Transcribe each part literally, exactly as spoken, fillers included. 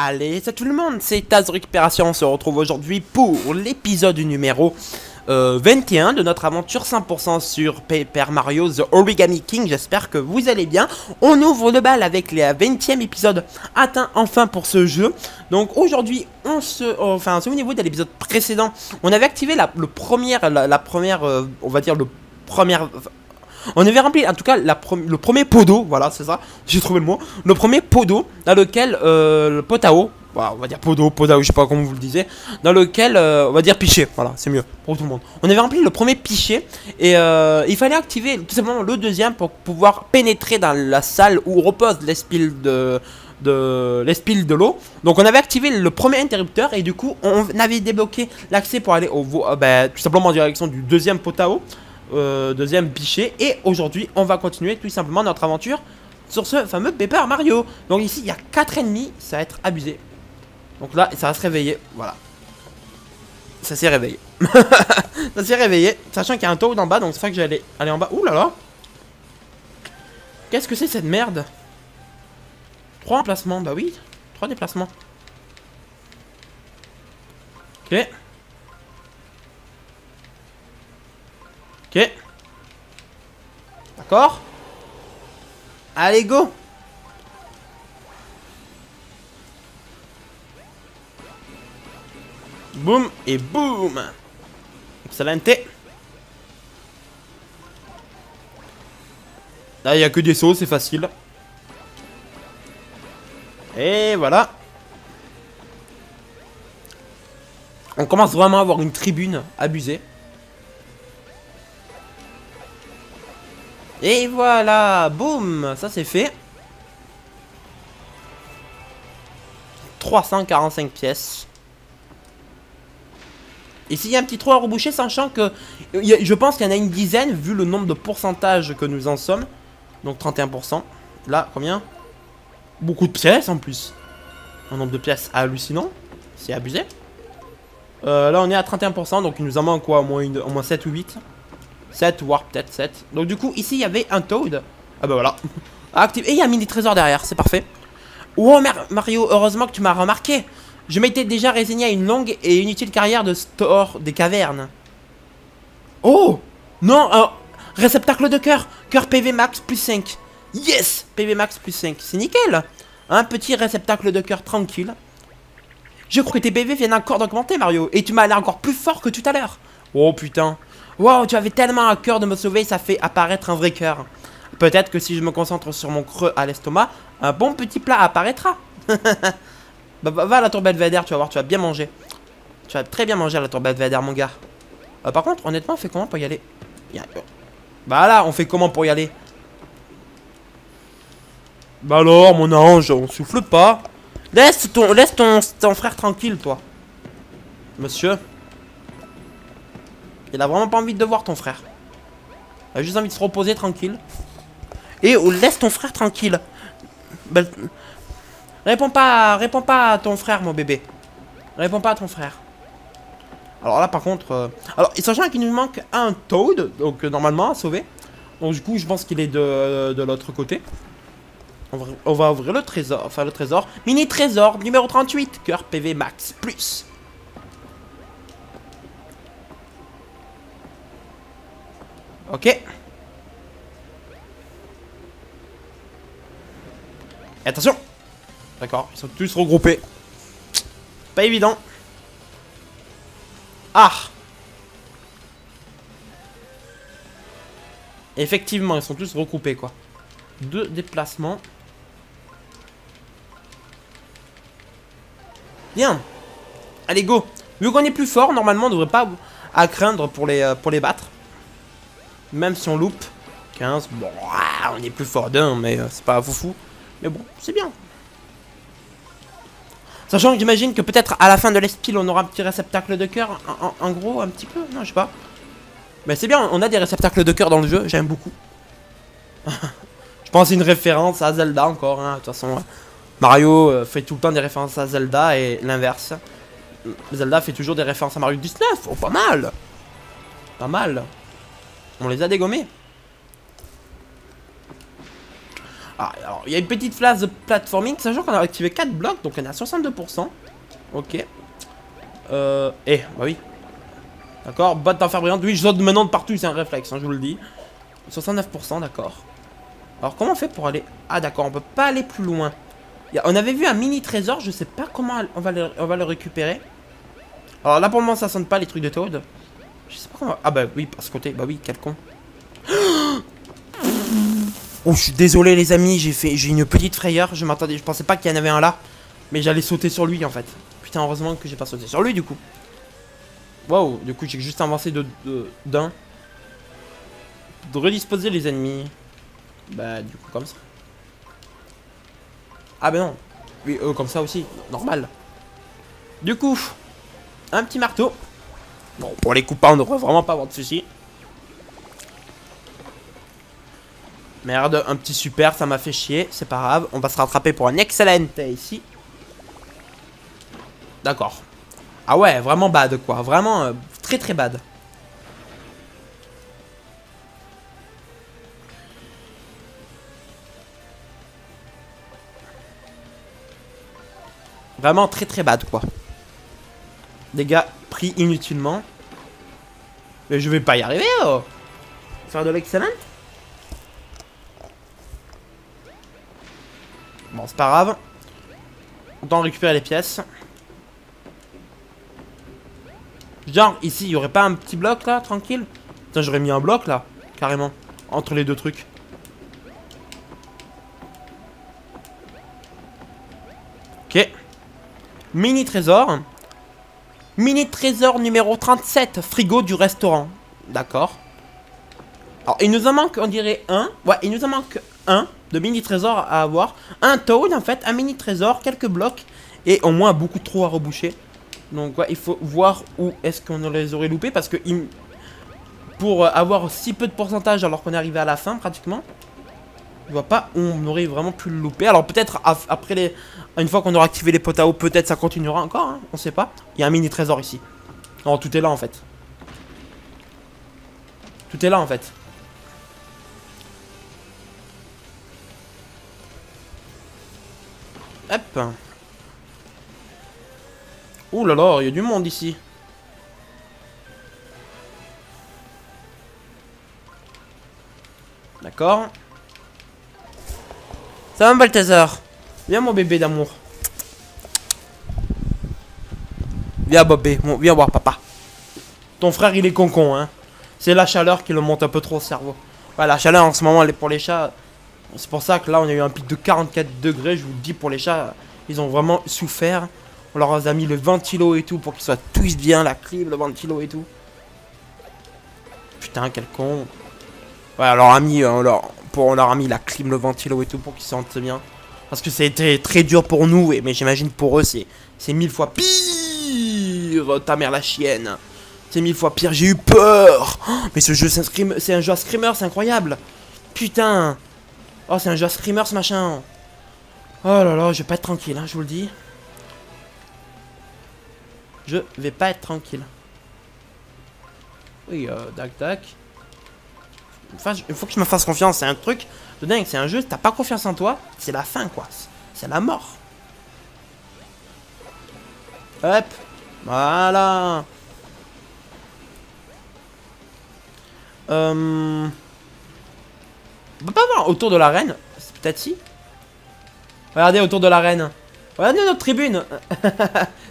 Allez, c'est tout le monde, c'est Taz Récupération, on se retrouve aujourd'hui pour l'épisode numéro euh, vingt et un de notre aventure cent pour cent sur Paper Mario The Origami King, j'espère que vous allez bien. On ouvre le bal avec le vingtième épisode atteint enfin pour ce jeu. Donc aujourd'hui, on se... Euh, enfin, souvenez-vous de l'épisode précédent, on avait activé la, le première, la, la première, euh, on va dire le premier... On avait rempli en tout cas la pro le premier pot d'eau, voilà c'est ça, j'ai trouvé le mot, le premier pot d'eau dans lequel euh, le pot à eau, voilà, on va dire pot d'eau, pot à eau, je sais pas comment vous le disiez, dans lequel euh, on va dire pichet, voilà c'est mieux pour tout le monde. On avait rempli le premier pichet et euh, il fallait activer tout simplement le deuxième pour pouvoir pénétrer dans la salle où repose l'espil de... de l'espil de l'eau. Donc on avait activé le premier interrupteur et du coup on avait débloqué l'accès pour aller au euh, bah, tout simplement en direction du deuxième pot à eau. Euh, deuxième pichet, et aujourd'hui on va continuer tout simplement notre aventure sur ce fameux Paper Mario. Donc ici il y a quatre ennemis, ça va être abusé. Donc là ça va se réveiller, voilà. Ça s'est réveillé. Ça s'est réveillé, sachant qu'il y a un Toad en bas, donc c'est ça que j'allais aller en bas. Ouh là là. Qu'est-ce que c'est cette merde? Trois emplacements, bah oui, trois déplacements. Ok. Ok. D'accord. Allez, go. Boum et boum. Excellente. Là, il n'y a que des sauts, c'est facile. Et voilà. On commence vraiment à avoir une tribune abusée. Et voilà, boum, ça c'est fait. trois cent quarante-cinq pièces. Ici il y a un petit trou à reboucher, sachant que je pense qu'il y en a une dizaine vu le nombre de pourcentages que nous en sommes. Donc trente et un pour cent. Là, combien? Beaucoup de pièces en plus. Un nombre de pièces hallucinant. C'est abusé. Euh, là on est à trente et un pour cent, donc il nous en manque quoi, au moins, une, au moins sept ou huit. sept, voire peut-être sept. Donc du coup, ici, il y avait un Toad. Ah bah voilà. Active. Et il y a un mini-trésor derrière, c'est parfait. Wow, Mario, heureusement que tu m'as remarqué. Je m'étais déjà résigné à une longue et inutile carrière de store des cavernes. Oh! Non, un réceptacle de cœur. Cœur P V max plus cinq. Yes! P V max plus cinq. C'est nickel. Un petit réceptacle de cœur tranquille. Je crois que tes P V viennent encore d'augmenter, Mario. Et tu m'as l'air encore plus fort que tout à l'heure. Oh putain. Wow, tu avais tellement à cœur de me sauver, ça fait apparaître un vrai cœur. Peut-être que si je me concentre sur mon creux à l'estomac, un bon petit plat apparaîtra. bah, bah, va à la tour Belvédère, tu vas voir, tu vas bien manger. Tu vas très bien manger à la tour Belvédère, mon gars. Euh, par contre, honnêtement, on fait comment pour y aller? Bah là, on fait comment pour y aller? Bah alors, mon ange, on souffle pas. Laisse ton, laisse ton, ton frère tranquille, toi. Monsieur. Il a vraiment pas envie de voir ton frère. Il a juste envie de se reposer tranquille. Et oh, laisse ton frère tranquille. Ben, réponds pas, réponds pas à ton frère, mon bébé. Réponds pas à ton frère. Alors là, par contre... Euh... Alors, sachant qu'il nous manque un Toad, donc euh, normalement, à sauver. Donc du coup, je pense qu'il est de, euh, de l'autre côté. On va, on va ouvrir le trésor, enfin le trésor. Mini trésor, numéro trente-huit, cœur P V max, plus. Ok. Attention. D'accord, ils sont tous regroupés. Pas évident. Ah. Effectivement, ils sont tous regroupés quoi. Deux déplacements. Bien. Allez go. Vu qu'on est plus fort, normalement on devrait pas à craindre pour les, pour les battre. Même si on loupe quinze, bon, on est plus fort d'un, mais euh, c'est pas foufou. Mais bon, c'est bien. Sachant que j'imagine que peut-être à la fin de l'espil, on aura un petit réceptacle de cœur. En, en gros, un petit peu, non, je sais pas. Mais c'est bien, on a des réceptacles de cœur dans le jeu, j'aime beaucoup. Je pense une référence à Zelda encore, hein. De toute façon. Mario euh, fait tout le temps des références à Zelda et l'inverse. Zelda fait toujours des références à Mario dix-neuf, oh, pas mal. Pas mal. On les a dégommés. Ah, alors, il y a une petite phase de platforming, sachant qu'on a activé quatre blocs, donc on est à soixante-deux pour cent. Ok. Euh. Eh, bah oui. D'accord, botte d'enfer brillante. Oui, je saute maintenant de partout, c'est un réflexe, hein, je vous le dis. soixante-neuf pour cent, d'accord. Alors, comment on fait pour aller. Ah, d'accord, on peut pas aller plus loin. A... On avait vu un mini trésor, je sais pas comment on va le, on va le récupérer. Alors là, pour le moment, ça sonne pas les trucs de Toad. Je sais pas comment. Ah, bah oui, par ce côté. Bah oui, quel con. Oh, je suis désolé les amis, j'ai fait, j'ai une petite frayeur, je m'attendais, je pensais pas qu'il y en avait un là, mais j'allais sauter sur lui en fait. Putain, heureusement que j'ai pas sauté sur lui du coup. Waouh, du coup j'ai juste avancé de d'un. De, de redisposer les ennemis. Bah du coup comme ça. Ah bah non, oui euh, comme ça aussi, normal. Du coup, un petit marteau. Bon, pour les coupas on devrait vraiment pas avoir de soucis. Merde, un petit super, ça m'a fait chier, c'est pas grave, on va se rattraper pour un excellent ici. D'accord. Ah ouais, vraiment bad quoi, vraiment euh, très très bad. Vraiment très très bad quoi. Dégâts pris inutilement. Mais je vais pas y arriver oh. Faire de l'excellent. Bon, c'est pas grave. On doit récupérer les pièces. Genre, ici, il y aurait pas un petit bloc là, tranquille? Putain, j'aurais mis un bloc là, carrément. Entre les deux trucs. Ok. Mini trésor. Mini trésor numéro trente-sept. Frigo du restaurant. D'accord. Alors, il nous en manque, on dirait, un. Ouais, il nous en manque un. De mini trésors à avoir. Un Toad en fait, un mini trésor, quelques blocs. Et au moins beaucoup de trous à reboucher. Donc ouais, il faut voir où est-ce qu'on les aurait loupés. Parce que pour avoir si peu de pourcentage alors qu'on est arrivé à la fin pratiquement. Je vois pas où on aurait vraiment pu le louper. Alors peut-être après les... Une fois qu'on aura activé les pots à eau, peut-être ça continuera encore hein, on sait pas. Il y a un mini trésor ici. Non, tout est là en fait. Tout est là en fait. Hop. Ouh là là, il y a du monde ici. D'accord. Ça va, Balthazar. Viens, mon bébé d'amour. Viens, bébé. Bon, viens voir papa. Ton frère, il est concon, hein. C'est la chaleur qui le monte un peu trop au cerveau. Ouais, la chaleur en ce moment, elle est pour les chats. C'est pour ça que là on a eu un pic de quarante-quatre degrés, je vous le dis pour les chats, ils ont vraiment souffert. On leur a mis le ventilo et tout pour qu'ils soient tous bien, la clim, le ventilo et tout. Putain quel con. Ouais on leur a mis, on leur, pour, on leur a mis la clim, le ventilo et tout pour qu'ils se sentent bien. Parce que c'était très dur pour nous, mais j'imagine pour eux c'est mille fois pire. Ta mère la chienne. C'est mille fois pire, j'ai eu peur. Mais ce jeu c'est un jeu à screamer, c'est incroyable. Putain. Oh, c'est un jeu à screamer ce machin. Oh là là, je vais pas être tranquille, hein, je vous le dis. Je vais pas être tranquille. Oui, euh, tac, tac. Enfin, il faut que je me fasse confiance, c'est un truc de dingue, c'est un jeu, t'as pas confiance en toi, c'est la fin, quoi. C'est la mort. Hop, voilà. Euh... On peut pas voir autour de l'arène. Peut-être si. Regardez autour de l'arène. Regardez notre tribune.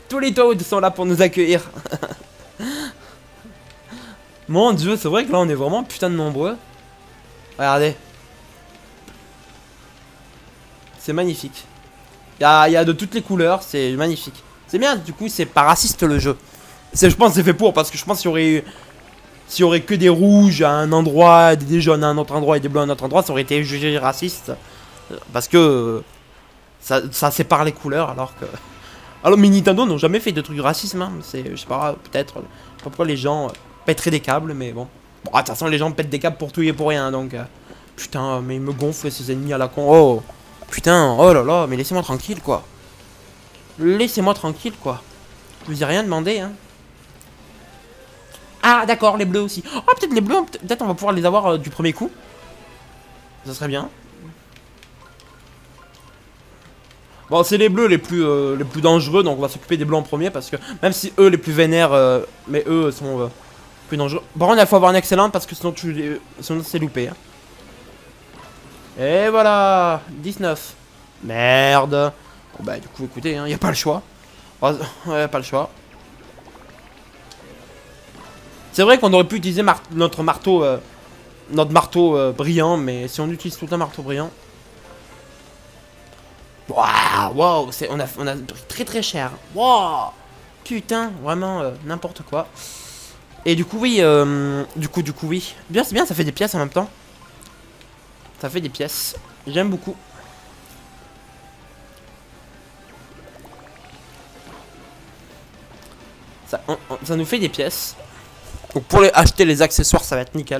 Tous les Toads sont là pour nous accueillir. Mon dieu, c'est vrai que là on est vraiment putain de nombreux. Regardez. C'est magnifique. Il y a, y a de toutes les couleurs, c'est magnifique. C'est bien, du coup c'est pas raciste le jeu. Je pense que c'est fait pour, parce que je pense qu'il y aurait eu... S'il y aurait que des rouges à un endroit, des jaunes à un autre endroit et des bleus à un autre endroit, ça aurait été jugé raciste. Parce que ça, ça sépare les couleurs alors que... Alors mais Nintendo n'ont jamais fait de trucs racisme, hein. C'est, je sais pas, peut-être, je sais pas pourquoi les gens pèteraient des câbles, mais bon. Bon, de toute façon les gens pètent des câbles pour tout et pour rien, donc... Putain, mais ils me gonflent ces ennemis à la con. Oh, putain, oh là là, mais laissez-moi tranquille quoi. Laissez-moi tranquille quoi. Je vous ai rien demandé, hein. Ah d'accord, les bleus aussi. Ah oh, peut-être les bleus, peut-être on va pouvoir les avoir euh, du premier coup. Ça serait bien. Bon, c'est les bleus les plus, euh, les plus dangereux, donc on va s'occuper des bleus en premier, parce que même si eux les plus vénères, euh, mais eux sont euh, plus dangereux. Par contre, il faut avoir un excellent, parce que sinon tu les... sinon c'est loupé. Hein. Et voilà, dix-neuf. Merde. Bon, bah du coup, écoutez, il hein, n'y a pas le choix. Ouais, pas le choix. C'est vrai qu'on aurait pu utiliser mar notre marteau, euh, notre marteau euh, brillant, mais si on utilise tout un marteau brillant... Waouh, wow, on a, on a très très cher. Waouh, putain, vraiment euh, n'importe quoi. Et du coup oui, euh, du coup du coup oui. Bien, c'est bien, ça fait des pièces en même temps. Ça fait des pièces. J'aime beaucoup. Ça, on, on, ça nous fait des pièces. Donc pour les, acheter les accessoires, ça va être nickel.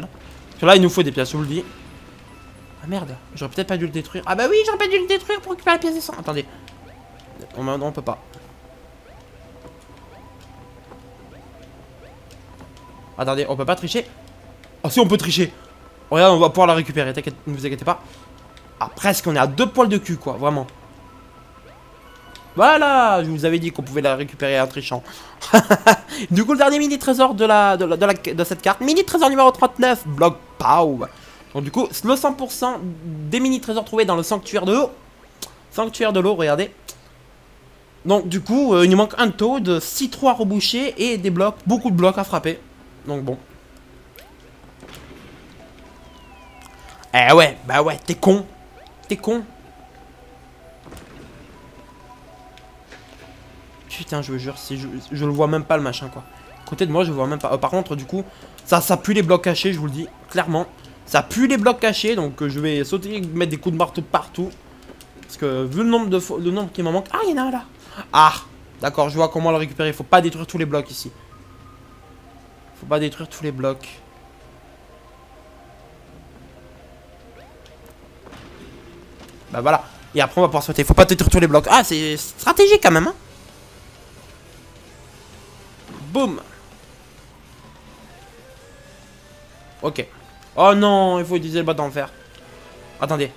Parce que là, il nous faut des pièces, je vous le dis. Ah merde, j'aurais peut-être pas dû le détruire. Ah bah oui, j'aurais pas dû le détruire pour récupérer la pièce d'essence. Attendez, on, non, on peut pas. Attendez, on peut pas tricher. Oh si, on peut tricher. Regarde, on va pouvoir la récupérer, t'inquiète, ne vous inquiétez pas. Ah presque, on est à deux poils de cul quoi, vraiment. Voilà, je vous avais dit qu'on pouvait la récupérer en trichant. Du coup, le dernier mini trésor de, la, de, la, de, la, de cette carte. Mini trésor numéro trente-neuf, bloc P A W. Donc du coup, le cent pour cent des mini trésors trouvés dans le sanctuaire de l'eau. Sanctuaire de l'eau, regardez. Donc du coup, euh, il nous manque un Toad, six trois rebouchés et des blocs, beaucoup de blocs à frapper. Donc bon. Eh ouais, bah ouais, t'es con. T'es con. Putain, je vous jure, si je, je le vois même pas le machin quoi. À côté de moi, je vois même pas. Euh, par contre, du coup, ça, ça pue les blocs cachés, je vous le dis clairement. Ça pue les blocs cachés, donc euh, je vais sauter, mettre des coups de marteau partout. Parce que vu le nombre de le nombre qui m'en manque, ah il y en a un là. Ah, d'accord, je vois comment le récupérer. Faut pas détruire tous les blocs ici. Faut pas détruire tous les blocs. Bah voilà. Et après on va pouvoir sauter. Faut pas détruire tous les blocs. Ah, c'est stratégique quand même. Hein. Boum. Ok. Oh non, il faut utiliser le bâton en fer. Attendez.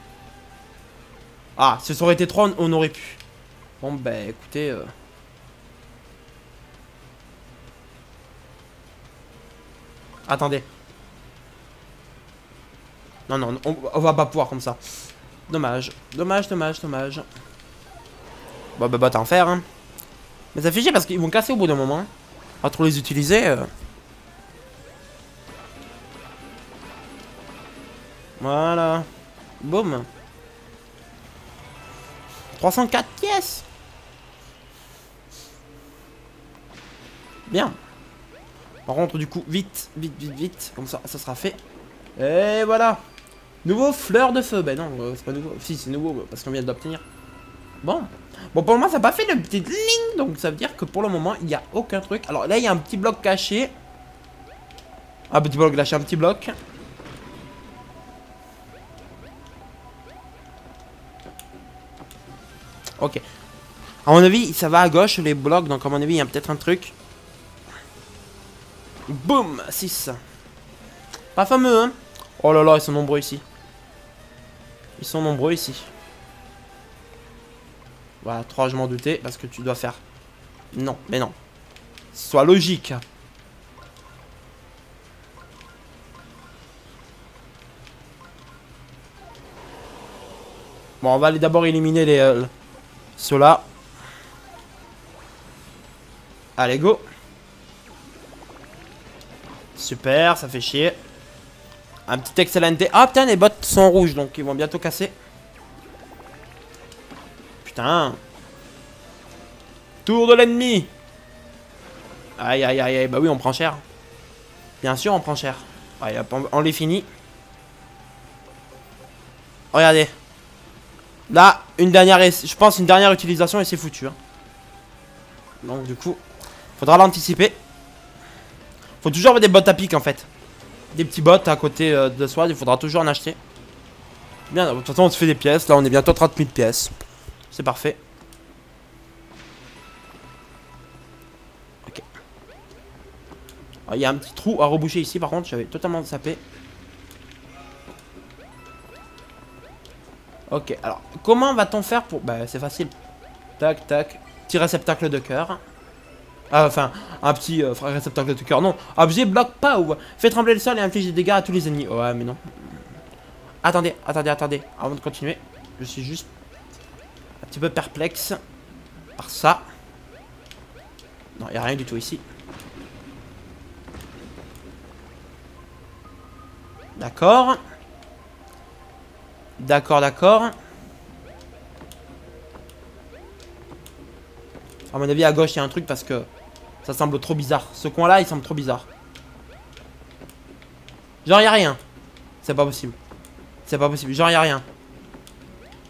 Ah, si ça aurait été trois, on aurait pu. Bon bah écoutez. Euh... Attendez. Non, non, on, on va pas pouvoir comme ça. Dommage, dommage, dommage, dommage. Bah bah bâton en fer. Hein. Mais ça fait chier parce qu'ils vont casser au bout d'un moment. On va trop les utiliser. Euh... Voilà. Boum. trois cent quatre pièces. Bien. Par contre, du coup, vite, vite, vite, vite. Comme ça, ça sera fait. Et voilà. Nouveau fleur de feu. Ben non, euh, c'est pas nouveau. Si, c'est nouveau parce qu'on vient de l'obtenir. Bon. Bon, pour le moment, ça n'a pas fait de petite ligne. Donc, ça veut dire que pour le moment, il n'y a aucun truc. Alors là, il y a un petit bloc caché. Un petit bloc lâché, un petit bloc. Ok. À mon avis, ça va à gauche les blocs. Donc, à mon avis, il y a peut-être un truc. Boum, six. Pas fameux, hein. Oh là là, ils sont nombreux ici. Ils sont nombreux ici. Voilà, trois, je m'en doutais. Parce que tu dois faire. Non, mais non. Sois logique. Bon, on va aller d'abord éliminer les euh, ceux-là. Allez, go. Super, ça fait chier. Un petit excellent. Ah putain, les bottes sont rouges, donc ils vont bientôt casser. Putain. Tour de l'ennemi. Aïe, aïe, aïe, aïe. Bah oui, on prend cher. Bien sûr, on prend cher. Allez, hop, on les finit. Regardez. Là, une dernière, je pense une dernière utilisation et c'est foutu. Hein. Donc du coup, faudra l'anticiper. Faut toujours avoir des bottes à pique en fait. Des petits bottes à côté euh, de soi, il faudra toujours en acheter. Bien, de toute façon on se fait des pièces, là on est bientôt à trente mille pièces. C'est parfait. Ok. Il y a un petit trou à reboucher ici par contre, j'avais totalement sapé. Ok, alors, comment va-t-on faire pour... Bah, c'est facile. Tac, tac. Petit réceptacle de cœur. Ah, enfin, un petit euh, réceptacle de cœur. Non, objet bloc pow. Fait trembler le sol et inflige des dégâts à tous les ennemis. Ouais, mais non. Attendez, attendez, attendez. Avant de continuer, je suis juste un petit peu perplexe par ça. Non, il n'y a rien du tout ici. D'accord. D'accord, d'accord. À mon avis, à gauche, il y a un truc parce que ça semble trop bizarre. Ce coin-là, il semble trop bizarre. Genre, il n'y a rien. C'est pas possible. C'est pas possible. Genre, il n'y a rien.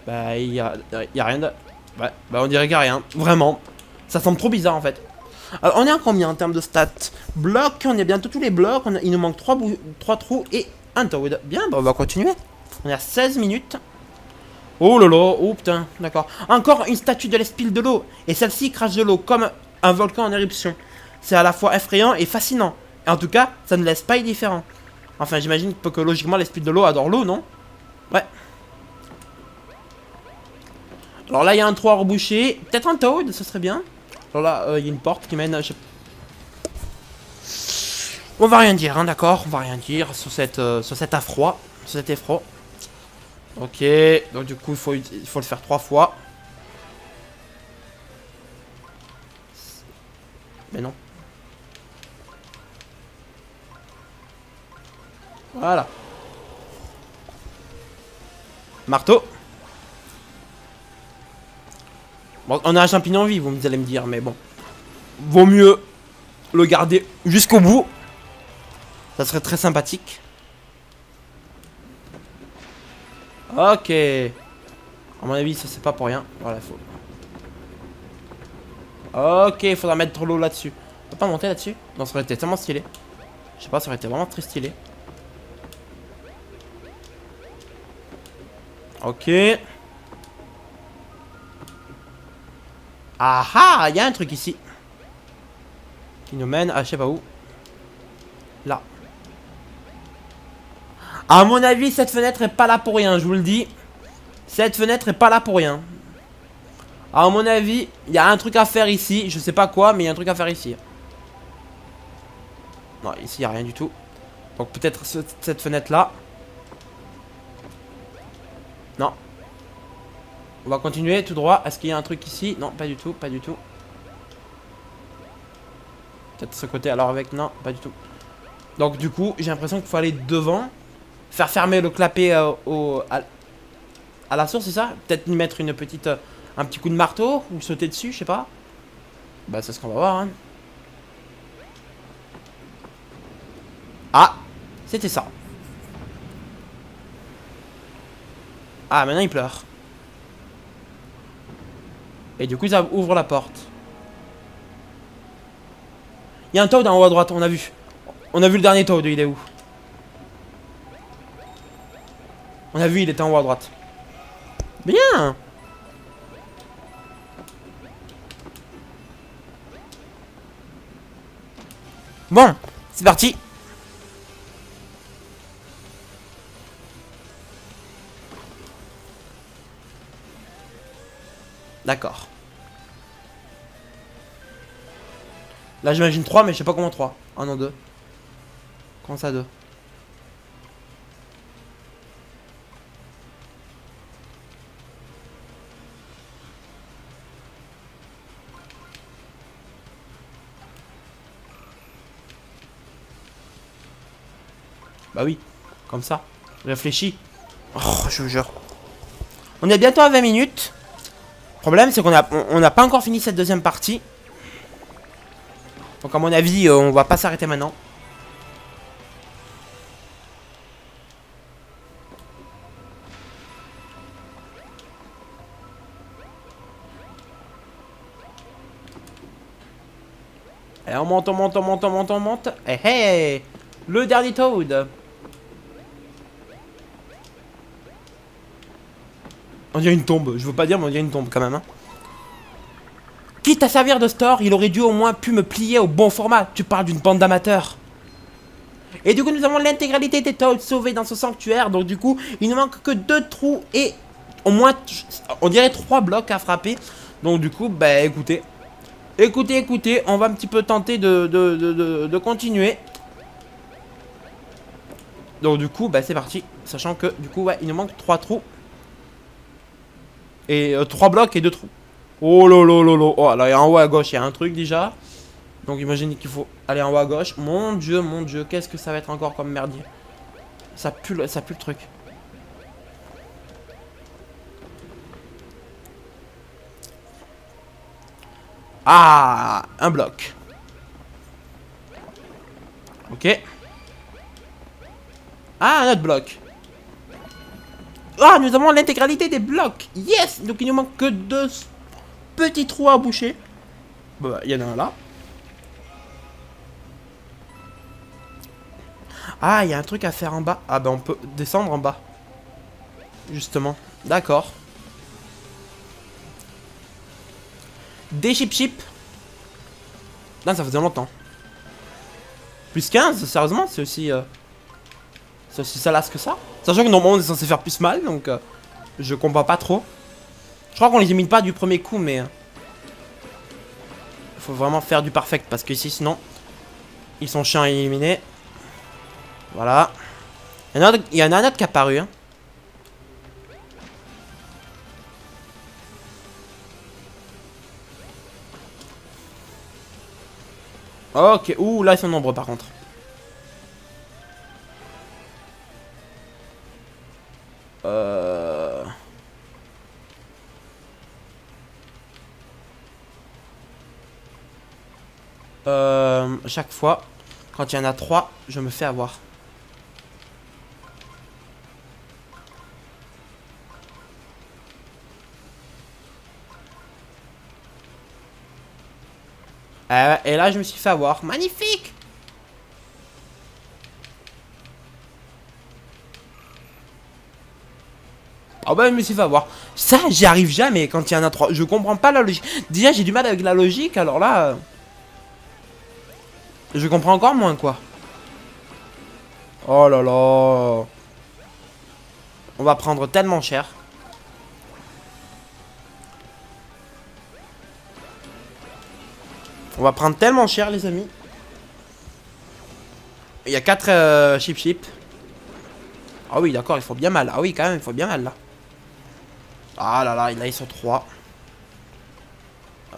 Bah, il n'y a, y a rien de... Ouais, bah, on dirait qu'il n'y a rien. Vraiment. Ça semble trop bizarre, en fait. Alors, on est à combien en termes de stats? Bloc, on est bientôt tous les blocs. On a, il nous manque trois, trois trous et un Toad. Bien, bah, on va continuer. On est à seize minutes. Oh lolo, oh putain, d'accord. Encore une statue de l'Espil de l'eau. Et celle-ci crache de l'eau comme un volcan en éruption. C'est à la fois effrayant et fascinant. Et en tout cas, ça ne laisse pas indifférent. Enfin, j'imagine que logiquement, l'Espil de l'eau adore l'eau, non? Ouais. Alors là, il y a un trou à reboucher. Peut-être un Toad, ce serait bien. Alors là, il euh, y a une porte qui mène... Je... On va rien dire, hein, d'accord. On va rien dire sur, cette, euh, sur cet affroi. Sur cet effroi. Ok, donc du coup, il faut, il faut le faire trois fois. Mais non. Voilà. Marteau. Bon, on a un champignon vif, vous allez me dire, mais bon. Vaut mieux le garder jusqu'au bout. Ça serait très sympathique. Ok. À mon avis, ça c'est pas pour rien. Voilà, il faut. Ok, il faudra mettre l'eau là-dessus. On peut pas monter là-dessus? Non, ça aurait été tellement stylé. Je sais pas, ça aurait été vraiment très stylé. Ok. Ah ah, il y a un truc ici. Qui nous mène à je sais pas où. Là. À mon avis, cette fenêtre est pas là pour rien, je vous le dis. Cette fenêtre est pas là pour rien. À mon avis, il y a un truc à faire ici. Je sais pas quoi, mais il y a un truc à faire ici. Non, ici, il n'y a rien du tout. Donc peut-être ce, cette fenêtre-là. Non. On va continuer tout droit. Est-ce qu'il y a un truc ici? Non, pas du tout, pas du tout. Peut-être ce côté, alors avec... Non, pas du tout. Donc du coup, j'ai l'impression qu'il faut aller devant. Faire fermer le clapet euh, au, à, à la source, c'est ça? Peut-être mettre une petite, euh, un petit coup de marteau ou sauter dessus, je sais pas. Bah, c'est ce qu'on va voir. Hein. Ah, c'était ça. Ah, maintenant il pleure. Et du coup, ça ouvre la porte. Il y a un Toad en haut à droite, on a vu. On a vu le dernier Toad, il est où? On a vu, il était en haut à droite. Bien. Bon, c'est parti. D'accord. Là, j'imagine trois, mais je sais pas comment trois. Ah non, deux. Comment ça, deux? Bah oui, comme ça, réfléchis. Oh, je vous jure. On est bientôt à vingt minutes. Le problème, c'est qu'on n'a on, on pas encore fini cette deuxième partie. Donc à mon avis, euh, on va pas s'arrêter maintenant. Allez, on monte, on monte, on monte, on monte, on monte. Hé hey, hé hey. Le dernier Toad. On dirait une tombe, je veux pas dire, mais on dirait une tombe quand même. Hein. Quitte à servir de store, il aurait dû au moins pu me plier au bon format. Tu parles d'une bande d'amateurs. Et du coup, nous avons l'intégralité des Toads sauvés dans ce sanctuaire. Donc, du coup, il ne manque que deux trous et au moins, on dirait trois blocs à frapper. Donc du coup, bah écoutez, écoutez, écoutez, on va un petit peu tenter de, de, de, de, de continuer. Donc du coup, bah c'est parti. Sachant que du coup, ouais, il nous manque trois trous. Et euh, trois blocs et deux trous. Oh là là là là. Oh là, en haut à gauche, il y a un truc déjà. Donc imaginez qu'il faut aller en haut à gauche. Mon dieu, mon dieu, qu'est-ce que ça va être encore comme merdier. Ça pue, ça pue le truc. Ah, un bloc. Ok. Ah, un autre bloc. Ah, nous avons l'intégralité des blocs. Yes. Donc il nous manque que deux petits trous à boucher. Bah, il y en a un là. Ah, il y a un truc à faire en bas. Ah, bah on peut descendre en bas. Justement. D'accord. Des chip-chip. Non, ça faisait longtemps. Plus quinze, sérieusement, c'est aussi... Euh... C'est aussi salace que ça. Sachant que normalement on est censé faire plus mal, donc euh, je comprends pas trop. Je crois qu'on les élimine pas du premier coup, mais... Euh... Faut vraiment faire du perfect, parce que ici, sinon... Ils sont chiants à éliminer. Voilà. Il y en a, il y en a un autre qui est apparu, hein. Ok, ouh, là ils sont nombreux par contre. Euh... Euh... Chaque fois, quand il y en a trois, je me fais avoir. Euh, et là, je me suis fait avoir. Magnifique! Ah bah, je me suis fait avoir. Ça, j'y arrive jamais quand il y en a trois. Je comprends pas la logique. Déjà, j'ai du mal avec la logique, alors là... Euh... Je comprends encore moins, quoi. Oh là là... On va prendre tellement cher. On va prendre tellement cher, les amis. Il y a quatre euh, chip chip. Ah oui, d'accord, il faut bien mal. Ah oui, quand même, il faut bien mal, là. Ah là là, là, ils sont trois. Euh,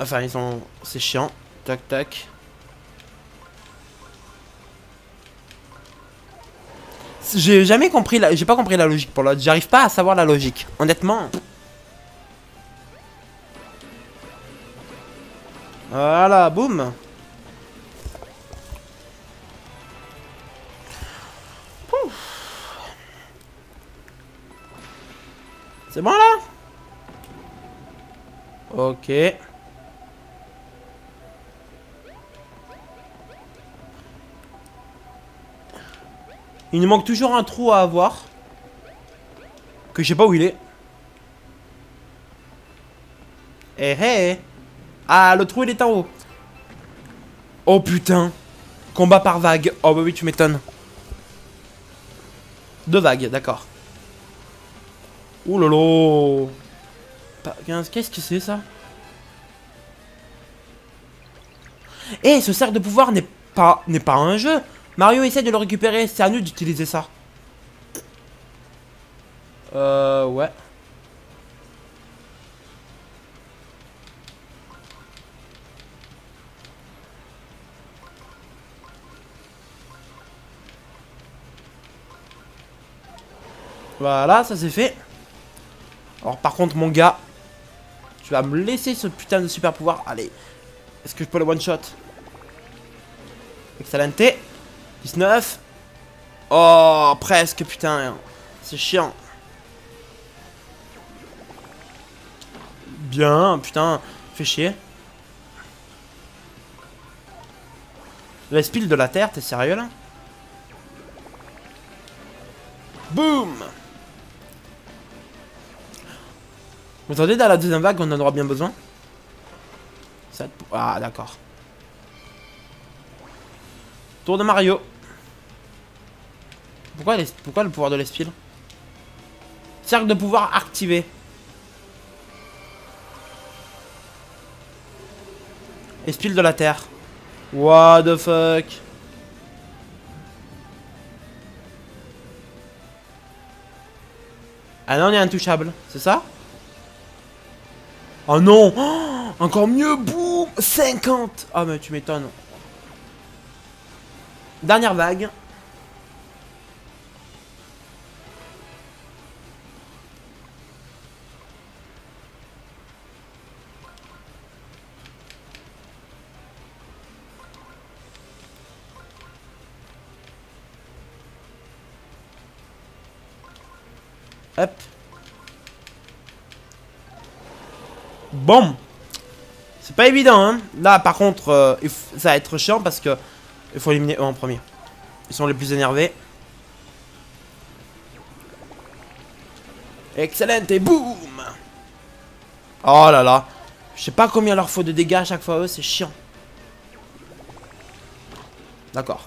enfin, ils sont... C'est chiant. Tac, tac. J'ai jamais compris... La... J'ai pas compris la logique pour l'autre. J'arrive pas à savoir la logique. Honnêtement... Voilà, boum. C'est bon là? Ok. Il nous manque toujours un trou à avoir. Que je sais pas où il est. Eh hey, hé hey. Ah, le trou il est en haut. Oh putain. Combat par vague. Oh bah oui, tu m'étonnes. Deux vagues, d'accord. Ouh lolo. Qu'est-ce que c'est ça? Eh, ce cercle de pouvoir n'est pas n'est pas un jeu. Mario essaie de le récupérer. C'est à nous d'utiliser ça. Euh, ouais. Voilà, ça c'est fait. Alors par contre mon gars, tu vas me laisser ce putain de super pouvoir. Allez, est-ce que je peux le one shot? Excellenté. dix-neuf. Oh presque putain. C'est chiant. Bien putain. Fais chier. L'espil de la terre, t'es sérieux là? Boum. Vous entendez, dans la deuxième vague, on en aura bien besoin. Ça... Ah, d'accord. Tour de Mario. Pourquoi, les... Pourquoi le pouvoir de l'espil? Cercle de pouvoir activé. Espil de la terre. What the fuck? Ah non, on est intouchable, c'est ça? Oh non! Oh, encore mieux, boum! cinquante! Ah, oh, mais tu m'étonnes. Dernière vague. Hop. Bon. C'est pas évident, hein. Là, par contre, euh, ça va être chiant parce que il faut éliminer eux en premier. Ils sont les plus énervés. Excellent et boum. Oh là là. Je sais pas combien leur faut de dégâts à chaque fois eux, c'est chiant. D'accord.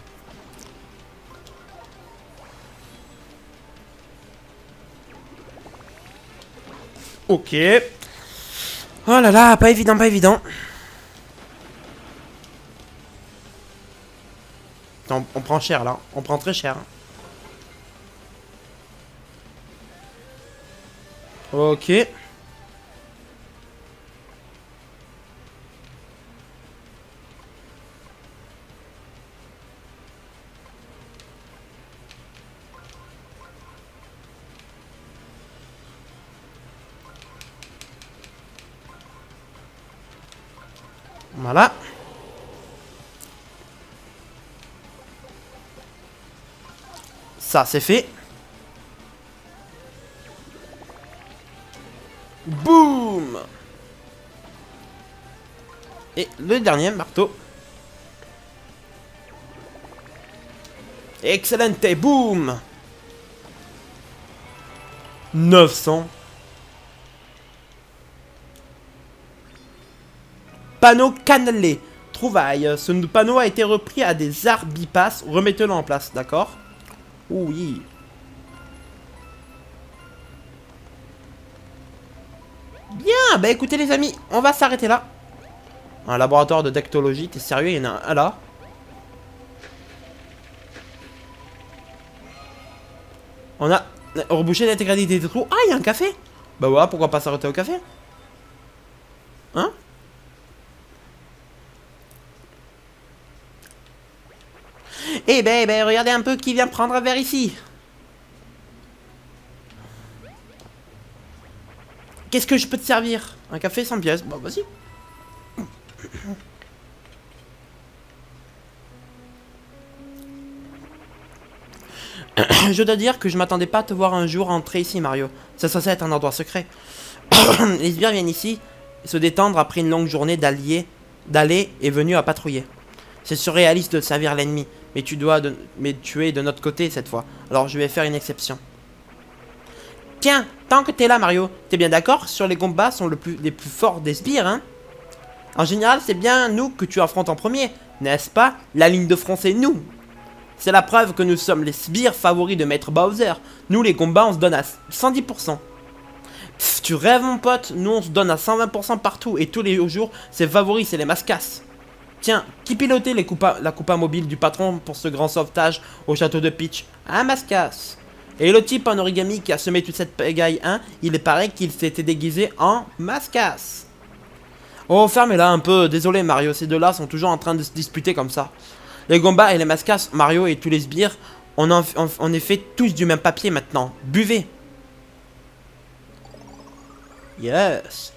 Ok. Oh là là, pas évident, pas évident. On, on prend cher là, on prend très cher. Ok. Voilà. Ça, c'est fait. Boum. Et le dernier marteau. Excellente et boum. neuf cents. Panneau cannelé. Trouvaille. Ce panneau a été repris à des arts bypass. Remettez-le en place, d'accord? Oui. Bien, bah écoutez les amis, on va s'arrêter là. Un laboratoire de dactologie, t'es sérieux, il y en a un là. On a rebouché l'intégralité des trous. Ah, il y a un café. Bah voilà, pourquoi pas s'arrêter au café? Hein? Eh ben, ben, regardez un peu qui vient prendre un verre ici. Qu'est-ce que je peux te servir? Un café sans pièces. Bah, vas-y. Je dois dire que je m'attendais pas à te voir un jour entrer ici, Mario. Ça censé être un endroit secret. Les sbires viennent ici se détendre après une longue journée d'alliés, d'aller et venus à patrouiller. C'est surréaliste de servir l'ennemi, mais tu dois de... mais tu es de notre côté cette fois. Alors je vais faire une exception. Tiens, tant que t'es là Mario, t'es bien d'accord sur les combats sont le plus... les plus forts des sbires, hein? En général, c'est bien nous que tu affrontes en premier, n'est-ce pas? La ligne de front, c'est nous. C'est la preuve que nous sommes les sbires favoris de Maître Bowser. Nous, les combats, on se donne à cent dix pour cent. Pff, tu rêves mon pote, nous on se donne à cent vingt pour cent partout et tous les jours, c'est favoris, c'est les Maskass. Tiens, qui pilotait les Koopa, la Koopa mobile du patron pour ce grand sauvetage au château de Peach? Un Maskass. Et le type en origami qui a semé toute cette pagaille, hein, il est pareil qu'il s'était déguisé en Maskass. Oh, fermez-la un peu, désolé Mario, ces deux-là sont toujours en train de se disputer comme ça. Les Goomba et les Maskass, Mario et tous les sbires, on, en, on, on est fait tous du même papier maintenant. Buvez. Yes.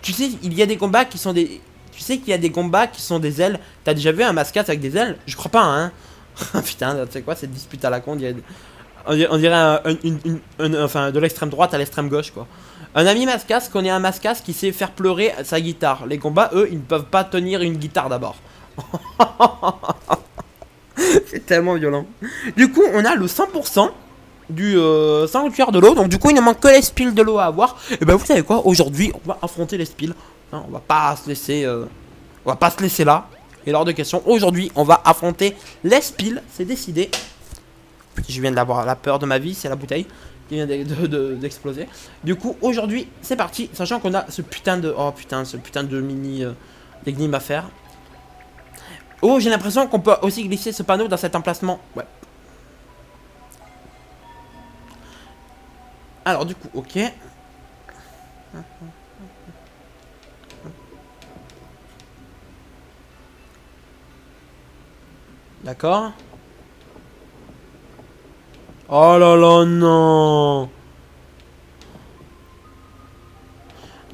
Tu sais, il y a des combats qui sont des... Tu sais qu'il y a des combats qui sont des ailes. T'as déjà vu un Maskass avec des ailes? Je crois pas, hein. Putain, tu sais quoi, cette dispute à la con. On dirait un, une, une, une, enfin, de l'extrême droite à l'extrême gauche, quoi. Un ami Maskass connaît un Maskass qui sait faire pleurer sa guitare. Les combats, eux, ils ne peuvent pas tenir une guitare d'abord. C'est tellement violent. Du coup, on a le cent pour cent. Du euh, sanctuaire de l'eau, donc du coup il ne manque que les spills de l'eau à avoir. Et ben vous savez quoi, aujourd'hui on va affronter les spills. Non, on va pas se laisser, euh, on va pas se laisser là. Et l'heure de question, aujourd'hui on va affronter les spills, c'est décidé. Je viens d'avoir la peur de ma vie, c'est la bouteille. qui vient d'exploser. De, de, du coup, aujourd'hui, c'est parti. Sachant qu'on a ce putain de... Oh putain, ce putain de mini euh, énigme à faire. Oh, j'ai l'impression qu'on peut aussi glisser ce panneau dans cet emplacement. Ouais. Alors du coup, ok. D'accord. Oh là là, non.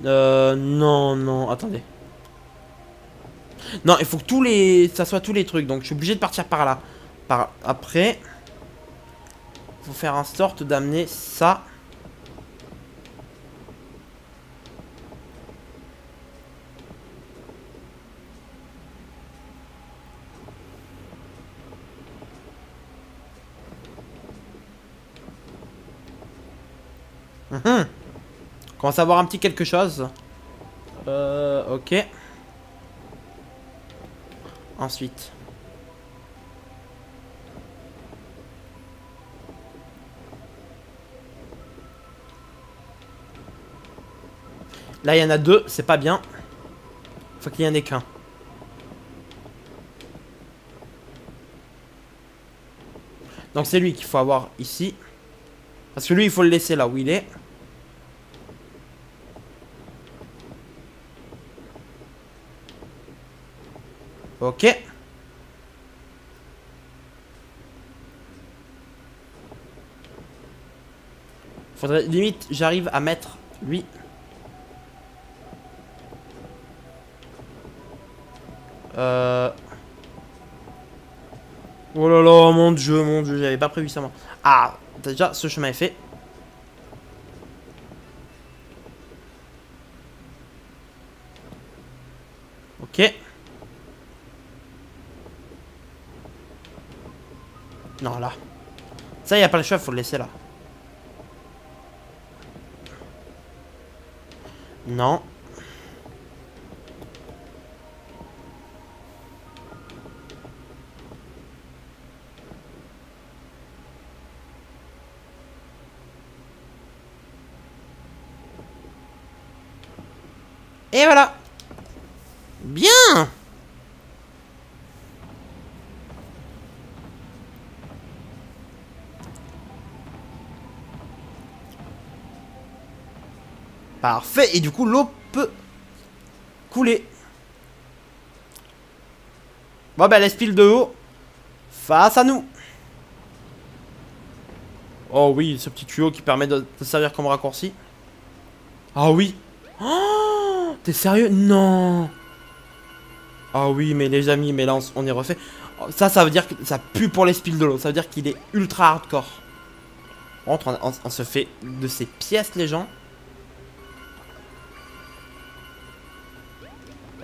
Euh, non, non, attendez. Non, il faut que tous les... ça soit tous les trucs, donc je suis obligé de partir par là. Par... Après, faut faire en sorte d'amener ça. Hum. On commence à avoir un petit quelque chose. Euh, ok. Ensuite. Là, il y en a deux, c'est pas bien. Faut qu'il y en ait qu'un. Donc c'est lui qu'il faut avoir ici. Parce que lui, il faut le laisser là où il est. Ok. Faudrait limite j'arrive à mettre lui. Euh... Oh là là, mon dieu, mon dieu, j'avais pas prévu ça moi. Ah, déjà ce chemin est fait. Ok. Non, là. Ça, il n'y a pas le choix, faut le laisser là. Non. Et voilà. Bien. Parfait, et du coup l'eau peut couler. Bon ben l'espil de l'eau face à nous. Oh oui, ce petit tuyau qui permet de, de servir comme raccourci. Ah oui. Oh, t'es sérieux? Non. Ah oui, mais les amis, mais là on, on est refait. Ça, ça veut dire que ça pue pour l'espil de l'eau. Ça veut dire qu'il est ultra hardcore. On, on, on se fait de ces pièces les gens.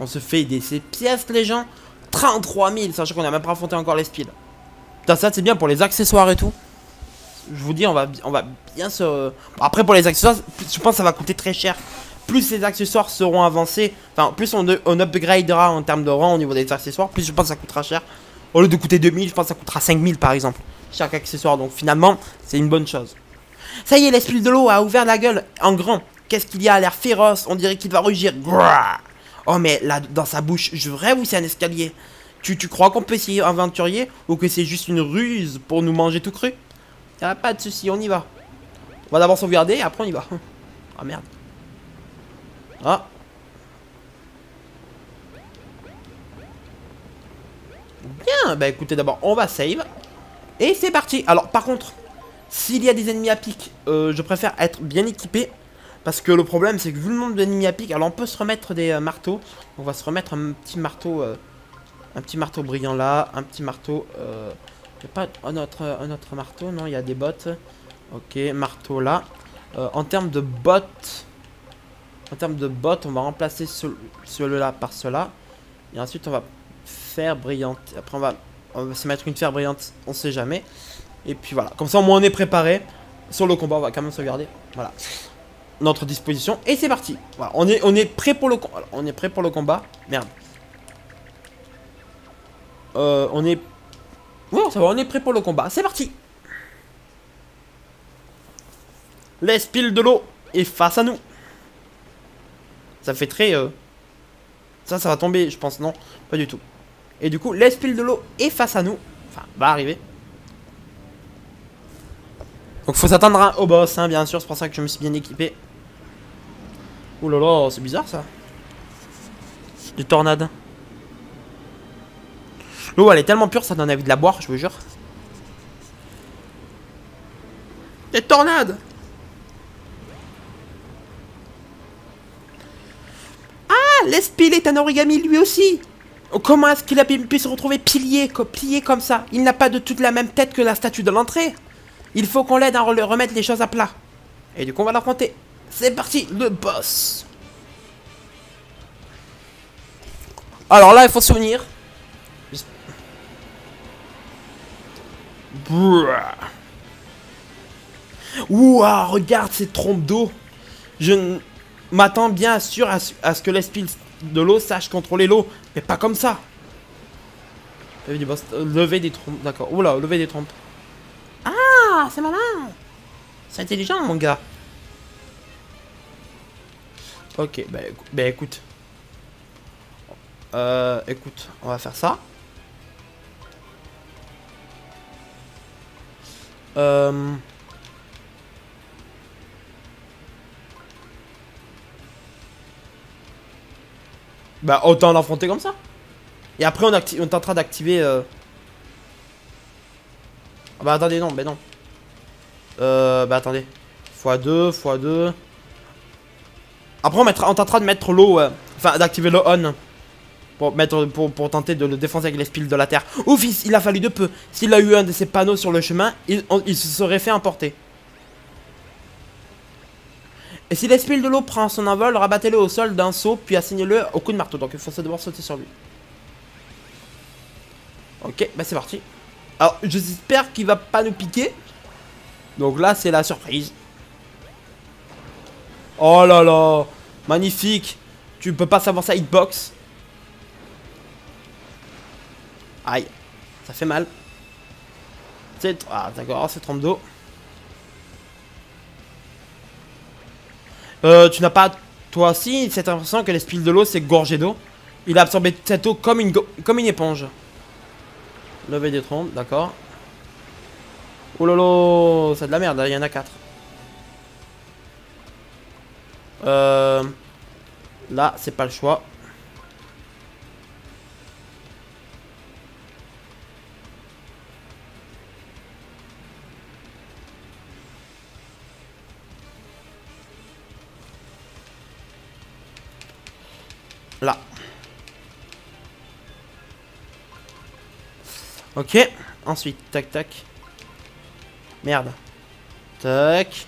On se fait aider ces pièces, les gens. trente-trois mille, sachant qu'on n'a même pas affronté encore les spiels. Putain, ça, c'est bien pour les accessoires et tout. Je vous dis, on va, on va bien se... Après, pour les accessoires, je pense que ça va coûter très cher. Plus les accessoires seront avancés, enfin, plus on, on upgradera en termes de rang au niveau des accessoires, plus je pense que ça coûtera cher. Au lieu de coûter deux mille, je pense que ça coûtera cinq mille, par exemple, chaque accessoire. Donc, finalement, c'est une bonne chose. Ça y est, l'esprit de l'eau a ouvert la gueule en grand. Qu'est-ce qu'il y a à l'air féroce? On dirait qu'il va rugir. Grrr. Oh mais là dans sa bouche, je rêve ou c'est un escalier? Tu, tu crois qu'on peut s'y aventurier ou que c'est juste une ruse pour nous manger tout cru? Y'a pas de souci, on y va. On va d'abord sauvegarder et après on y va. Ah merde. Ah. Bien, bah écoutez d'abord on va save. Et c'est parti. Alors par contre, s'il y a des ennemis à pic, euh, je préfère être bien équipé. Parce que le problème c'est que vu le nombre d'ennemis à pic, alors on peut se remettre des euh, marteaux. On va se remettre un petit marteau, euh, un petit marteau brillant là, un petit marteau. Euh, y a pas un autre, un autre marteau, non? Il y a des bottes. Ok, marteau là. Euh, en termes de bottes, en termes de bottes, on va remplacer celui-là par cela. Et ensuite on va faire brillante. Après on va, on va se mettre une fer brillante, on sait jamais. Et puis voilà, comme ça au moins on est préparé sur le combat. On va quand même se garder. Voilà. Notre disposition et c'est parti. Voilà, on est on est prêt pour le combat. On est prêt pour le combat. Merde. Euh, on est. Bon, ça va, on est prêt pour le combat. C'est parti. l'Espil de l'eau est face à nous. Ça fait très... Euh... Ça, ça va tomber, je pense. Non, pas du tout. Et du coup, l'Espil de l'eau est face à nous. Enfin, va arriver. Donc, faut s'attendre à un haut boss, hein, bien sûr. C'est pour ça que je me suis bien équipé. Ouh là là, c'est bizarre, ça. Du tornade. L'eau, elle est tellement pure, ça donne envie de la boire, je vous jure. Des tornades. Ah, l'Espil est un origami lui aussi. Comment est-ce qu'il a pu se retrouver plié, plié comme ça? Il n'a pas de toute la même tête que la statue de l'entrée. Il faut qu'on l'aide à remettre les choses à plat. Et du coup, on va l'affronter. C'est parti, le boss. Alors là, il faut se souvenir. Ouah, regarde ces trompes d'eau. Je m'attends bien sûr à, à ce que l'Espil de l'eau sache contrôler l'eau, mais pas comme ça. Lever des trompes, d'accord. Oula, lever des trompes. Ah, c'est malin. C'est intelligent, mon gars. Ok, bah, bah écoute. Euh, écoute, on va faire ça. Euh... Bah autant l'affronter comme ça. Et après on, on tentera d'activer euh... ah bah attendez, non, mais non. Euh, bah attendez. fois deux, fois deux. Après on, mettra, on tentera de mettre l'eau, euh... enfin d'activer l'eau on. Pour, mettre, pour, pour tenter de le défoncer avec l'Espil de la terre. Ouf, il, il a fallu de peu. S'il a eu un de ces panneaux sur le chemin, il, on, il se serait fait emporter. Et si l'Espil de l'eau prend son envol, rabattez-le au sol d'un saut, puis assignez-le au coup de marteau. Donc il faut devoir sauter sur lui. Ok, bah c'est parti. Alors, j'espère qu'il va pas nous piquer. Donc là, c'est la surprise. Oh là là, magnifique. Tu peux pas savoir sa hitbox. Aïe, ça fait mal. C'est... Ah d'accord, c'est trompe d'eau. Euh, tu n'as pas, toi aussi, cette impression que l'Espil de l'eau s'est gorgé d'eau. Il a absorbé cette eau comme une, comme une éponge. Lever des trompes, d'accord. Oh lolo, c'est de la merde, il y en a quatre. Euh... Là, c'est pas le choix. Là. Ok. Ensuite, tac, tac. Merde. Tac.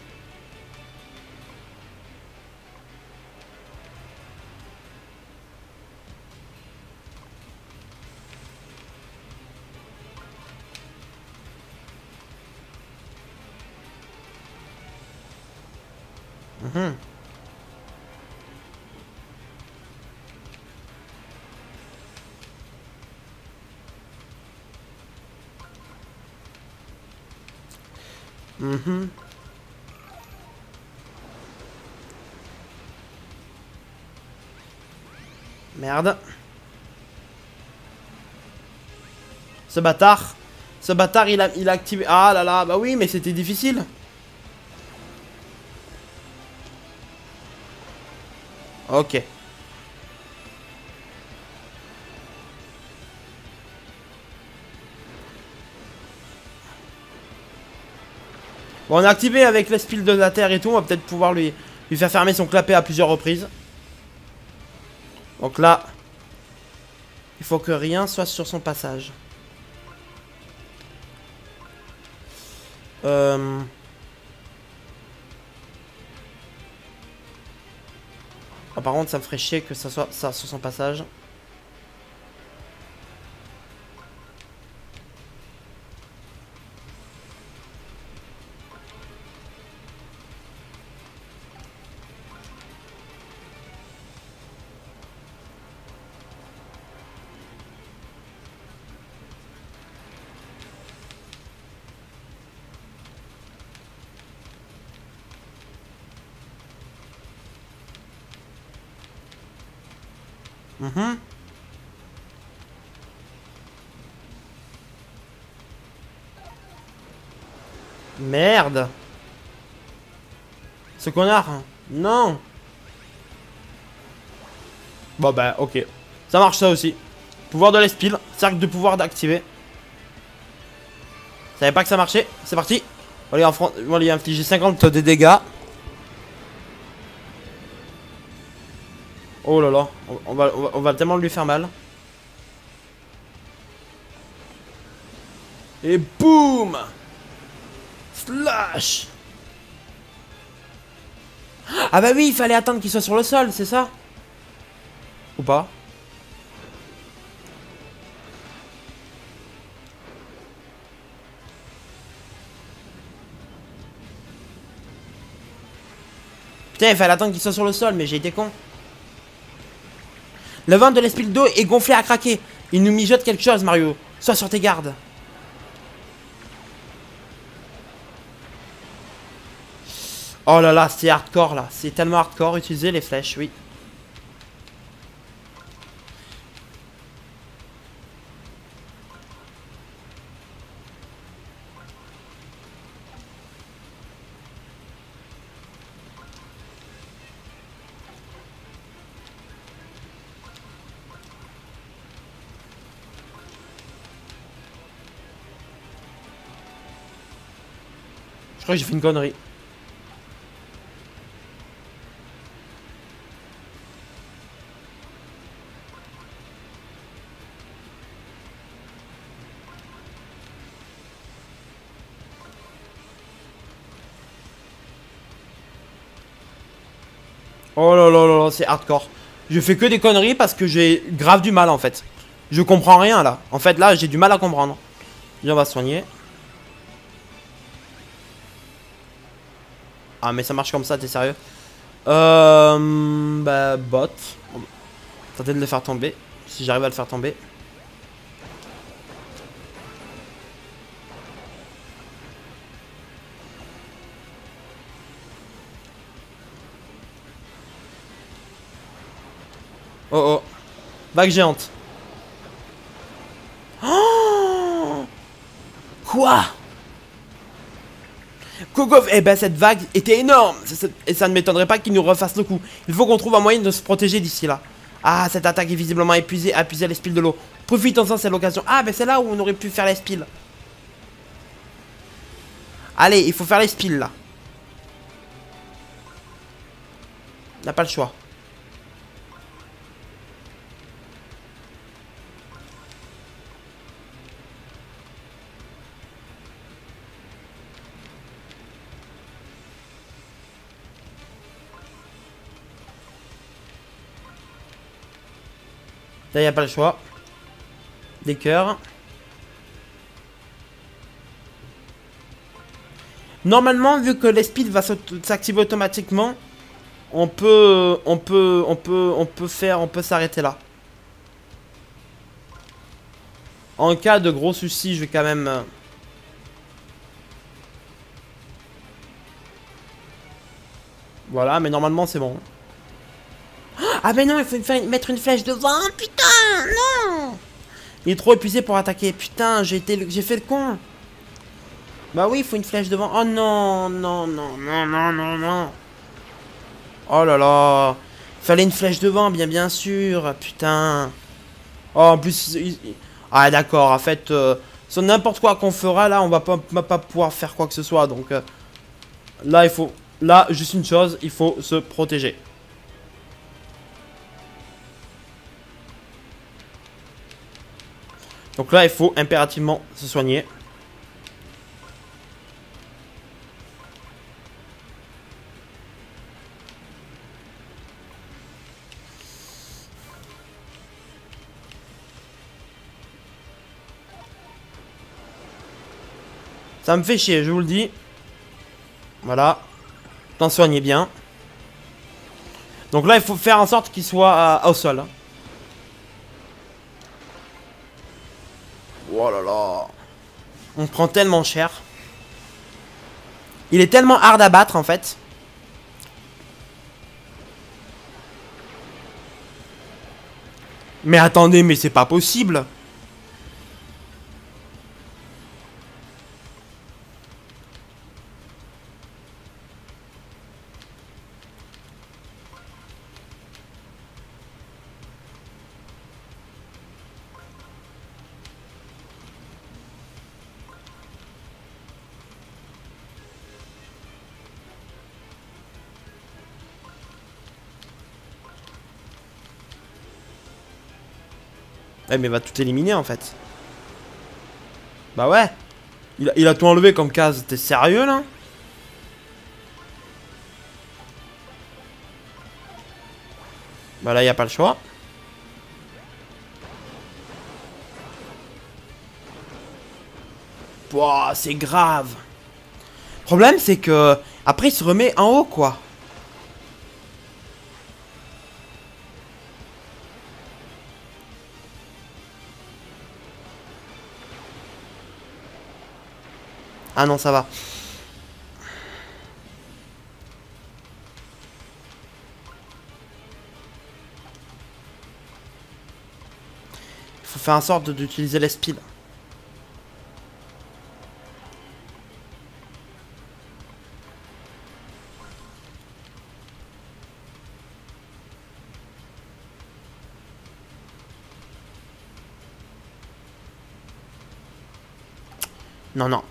Mhm. Mmh. Merde. Ce bâtard. Ce bâtard il a, il a activé. Ah là là, bah oui mais c'était difficile. Ok. On a activé avec l'Espil de la terre et tout, on va peut-être pouvoir lui, lui faire fermer son clapet à plusieurs reprises. Donc là, il faut que rien soit sur son passage. Euh... Oh, par contre, ça me ferait chier que ça soit ça sur son passage. Mm-hmm. Merde. Ce connard. Non. Bon bah ok. Ça marche ça aussi. Pouvoir de l'espil. Cercle de pouvoir d'activer. Je savais pas que ça marchait. C'est parti. On lui a infligé cinquante des dégâts. Oh là là. On va, on va, on va tellement lui faire mal. Et boum. Slash. Ah bah oui, il fallait attendre qu'il soit sur le sol, c'est ça? Ou pas? Putain, il fallait attendre qu'il soit sur le sol, mais j'ai été con. Le ventre de l'espil d'eau est gonflé à craquer. Il nous mijote quelque chose, Mario. Sois sur tes gardes. Oh là là, c'est hardcore là. C'est tellement hardcore, utiliser les flèches, oui. Je crois que j'ai fait une connerie. Oh là là là là, c'est hardcore. Je fais que des conneries parce que j'ai grave du mal en fait. Je comprends rien là. En fait là, j'ai du mal à comprendre. Viens, on va soigner. Ah mais ça marche comme ça, t'es sérieux? Euh... Bah bot. Tenter de le faire tomber. Si j'arrive à le faire tomber. Oh oh. Vague géante. Oh quoi? Kogov, eh ben cette vague était énorme. Et ça ne m'étonnerait pas qu'il nous refasse le coup. Il faut qu'on trouve un moyen de se protéger d'ici là. Ah, cette attaque est visiblement épuisée. Appuyer l'espil de l'eau. Profitons-en, c'est l'occasion. Ah ben c'est là où on aurait pu faire l'espil. Allez, il faut faire l'espil là. On n'a pas le choix. Là, il n'y a pas le choix. Des cœurs. Normalement, vu que l'espil va s'activer automatiquement, on peut, on peut, on peut, on peut faire, on peut s'arrêter là. En cas de gros soucis, je vais quand même. Voilà, mais normalement, c'est bon. Ah mais non, il faut mettre une flèche devant, putain, non. Il est trop épuisé pour attaquer, putain, j'ai été, j'ai fait le con. Bah oui, il faut une flèche devant, oh non, non, non, non, non, non, non. Oh là là, fallait une flèche devant, bien bien sûr, putain. Oh, en plus, il... ah d'accord, en fait, euh, sur n'importe quoi qu'on fera, là, on va pas, pas pouvoir faire quoi que ce soit, donc... Euh, là, il faut, là, juste une chose, il faut se protéger. Donc là, il faut impérativement se soigner. Ça me fait chier, je vous le dis. Voilà. T'en soignez bien. Donc là, il faut faire en sorte qu'il soit euh, au sol. Oh là là. On prend tellement cher. Il est tellement hard à battre en fait. Mais attendez, mais c'est pas possible. Eh mais il va tout éliminer en fait. Bah ouais. Il a, il a tout enlevé comme case. T'es sérieux là? Bah là il n'y a pas le choix. Pouah, c'est grave. Le problème c'est que après il se remet en haut quoi. Ah non, ça va. Il faut faire en sorte d'utiliser l'espil. Non, non.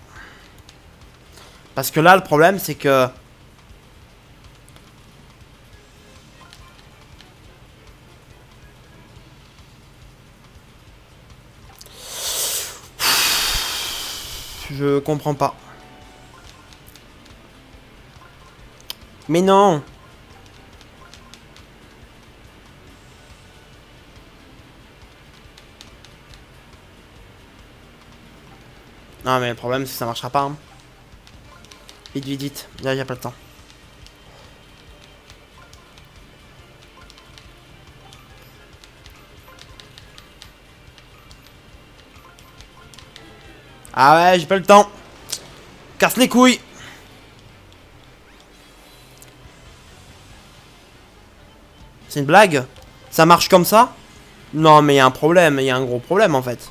Parce que là, le problème, c'est que... Je comprends pas. Mais non! Non, mais le problème, c'est que ça marchera pas, hein. Vite, vite, vite. Là, il n'y a pas le temps. Ah ouais, j'ai pas le temps. Casse les couilles. C'est une blague? Ça marche comme ça? Non, mais il y a un problème. Il y a un gros problème, en fait.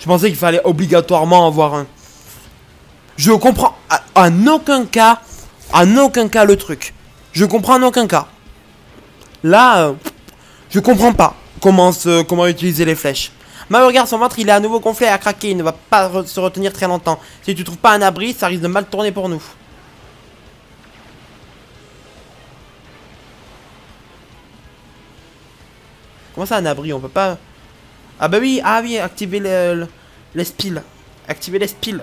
Je pensais qu'il fallait obligatoirement avoir un... Je comprends en aucun cas, en aucun cas le truc. Je comprends en aucun cas. Là, euh, je comprends pas comment, se, comment utiliser les flèches. Mais regarde, son ventre, il est à nouveau gonflé et à craquer. Il ne va pas re se retenir très longtemps. Si tu trouves pas un abri, ça risque de mal tourner pour nous. Comment ça, un abri? On peut pas... Ah bah oui, ah oui, activer le... Les spills. Activer les spills.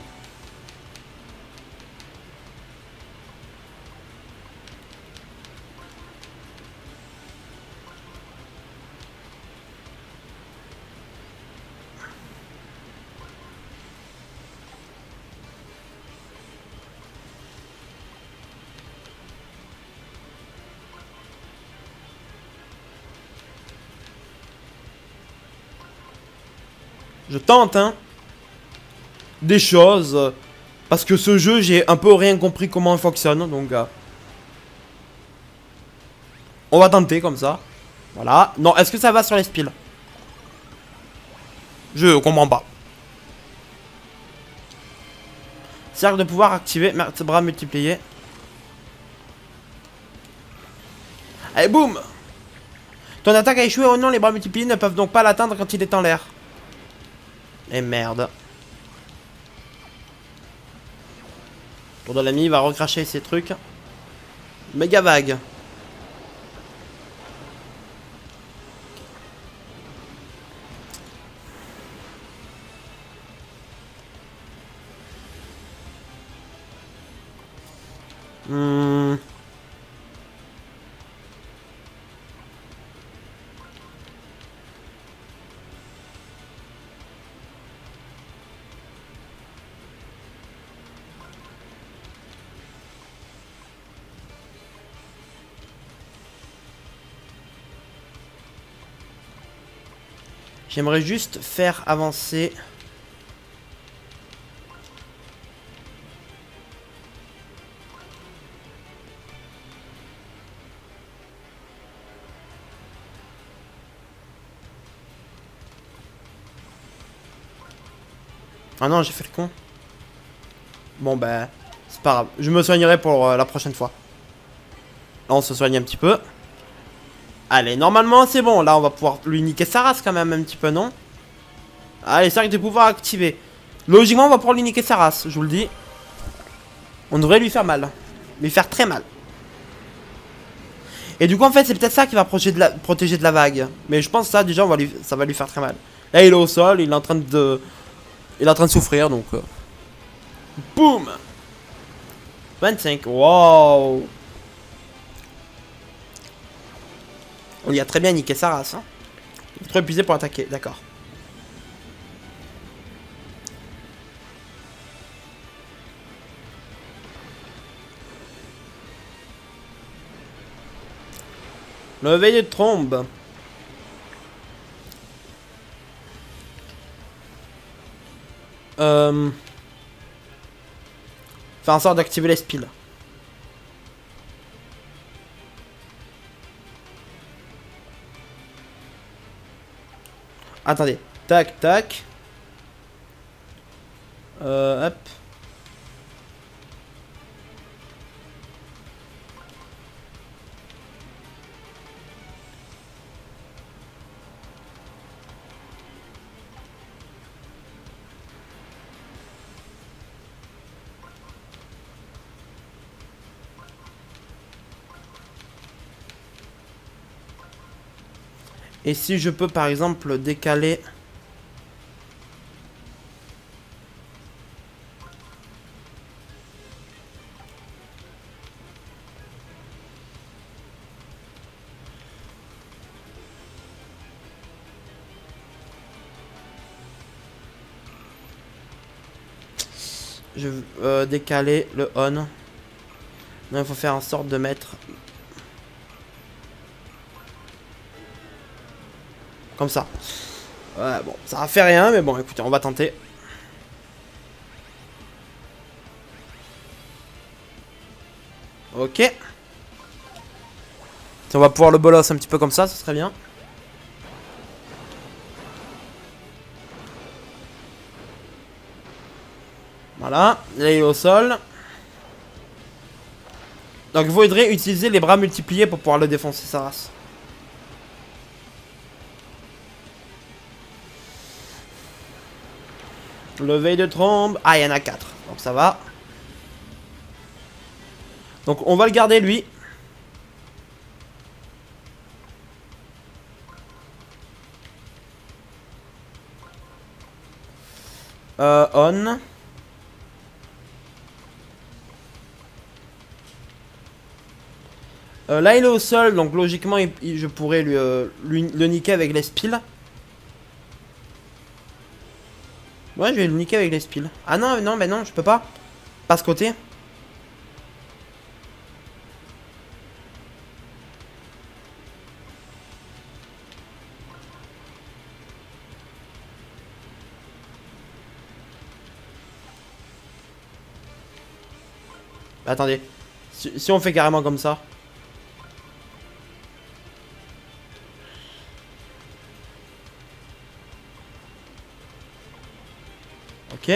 Je tente, hein, des choses. Euh, parce que ce jeu, j'ai un peu rien compris comment il fonctionne. Donc, euh, on va tenter comme ça. Voilà. Non, est-ce que ça va sur les spills? Je comprends pas. Cercle de pouvoir activé. Bras multiplié. Allez, boum! Ton attaque a échoué. Oh non, les bras multipliés ne peuvent donc pas l'atteindre quand il est en l'air. Et merde. Tour de l'ami va recracher ses trucs. Méga vague. Hmm. J'aimerais juste faire avancer. Ah non, j'ai fait le con. Bon bah, c'est pas grave. Je me soignerai pour euh, la prochaine fois. Là, on se soigne un petit peu. Allez, normalement c'est bon. Là on va pouvoir lui niquer sa race quand même un petit peu, non? Allez, cercle de pouvoir activé. Logiquement on va pouvoir lui niquer sa race, je vous le dis. On devrait lui faire mal. Lui faire très mal. Et du coup en fait c'est peut-être ça qui va protéger de, la... protéger de la vague. Mais je pense que ça déjà on va lui... ça va lui faire très mal. Là il est au sol, il est en train de... Il est en train de souffrir donc... Euh... Boum, vingt-cinq, wow. On lui a très bien niqué sa race, hein. Il est trop épuisé pour attaquer, d'accord. Levez de trombe. Euh... Faire en sorte d'activer les spills. Attendez. Tac, tac. Euh, hop. Et si je peux par exemple décaler... Je vais euh, décaler le on. Non, il faut faire en sorte de mettre... Comme ça. Ouais, bon, ça a fait rien, mais bon, écoutez, on va tenter. Ok. Si on va pouvoir le bolos un petit peu comme ça, ce serait bien. Voilà, là il est au sol. Donc il faudrait utiliser les bras multipliés pour pouvoir le défoncer sa race. Levée de trombe. Ah, il y en a quatre. Donc ça va. Donc on va le garder lui. Euh, on. Euh, là il est au sol, donc logiquement il, il, je pourrais lui, euh, lui, le niquer avec les spills. Ouais, je vais le niquer avec les spills. Ah non, non, mais non, je peux pas. Pas ce côté. Bah, attendez. Si, si on fait carrément comme ça. Ok.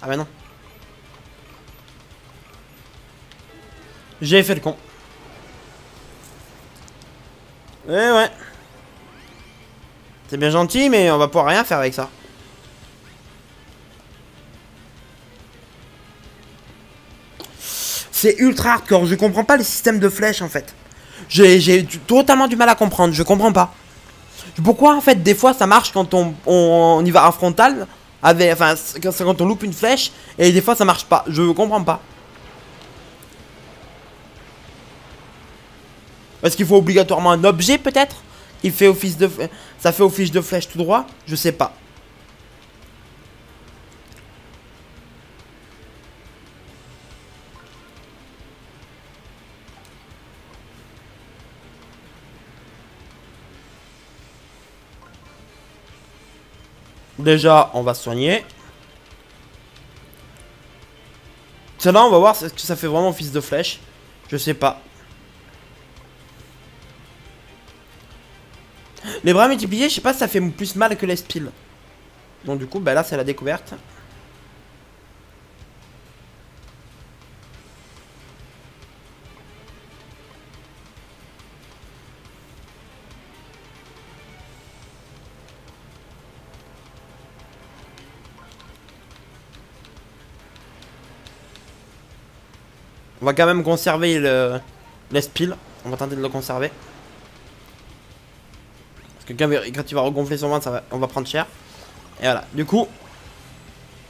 Ah bah non. J'ai fait le con. Eh ouais. C'est bien gentil, mais on va pouvoir rien faire avec ça. C'est ultra hardcore, je comprends pas les systèmes de flèches en fait. J'ai totalement du mal à comprendre, je comprends pas. Pourquoi en fait des fois ça marche quand on, on, on y va en frontal, avec, enfin quand on loupe une flèche, et des fois ça marche pas, je comprends pas. Est-ce qu'il faut obligatoirement un objet peut-être? Il fait office de... Ça fait office de flèche tout droit? Je sais pas. Déjà, on va soigner. Celle-là, on va voir ce que ça fait vraiment fils de flèche. Je sais pas. Les bras multipliés, je sais pas, ça fait plus mal que les spills. Donc du coup, bah là, c'est la découverte. On va quand même conserver le l'espil. On va tenter de le conserver. Parce que quand, quand il va regonfler son ventre, on va prendre cher. Et voilà. Du coup,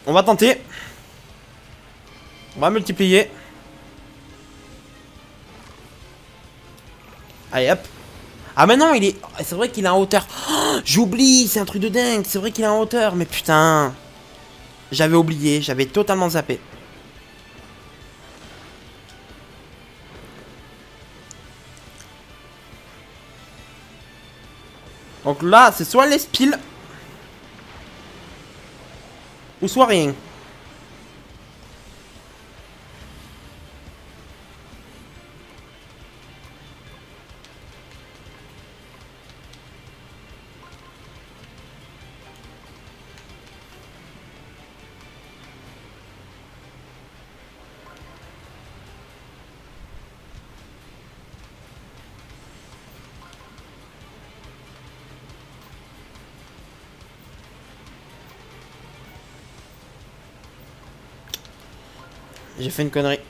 on va tenter. On va multiplier. Allez hop. Ah mais non, il est. C'est vrai qu'il est en hauteur. Oh, j'oublie, c'est un truc de dingue. C'est vrai qu'il est en hauteur. Mais putain. J'avais oublié, j'avais totalement zappé. Donc là, c'est soit les spills ou soit rien. J'ai fait une connerie.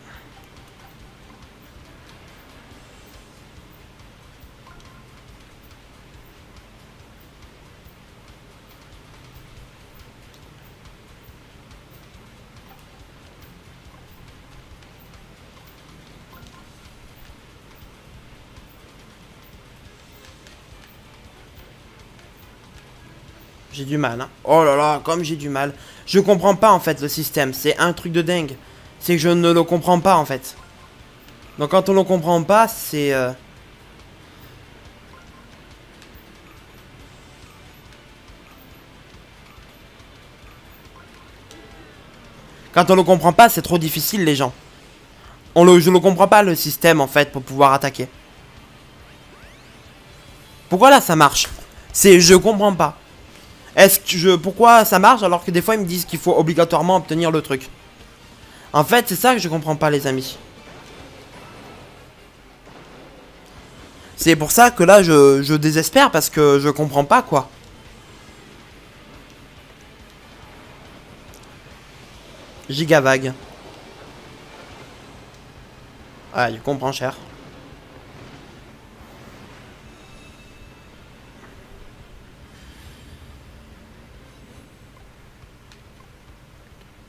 J'ai du mal, hein. Oh là là, comme j'ai du mal. Je comprends pas en fait le système, c'est un truc de dingue. C'est que je ne le comprends pas en fait. Donc quand on ne le comprend pas, c'est... Euh... Quand on ne le comprend pas, c'est trop difficile les gens. On le... Je ne comprends pas le système en fait pour pouvoir attaquer. Pourquoi là ça marche? C'est je comprends pas. Est-ce que je... Pourquoi ça marche alors que des fois ils me disent qu'il faut obligatoirement obtenir le truc? En fait, c'est ça que je comprends pas, les amis. C'est pour ça que là, je, je désespère parce que je comprends pas, quoi. Giga vague. Ah, il comprend cher.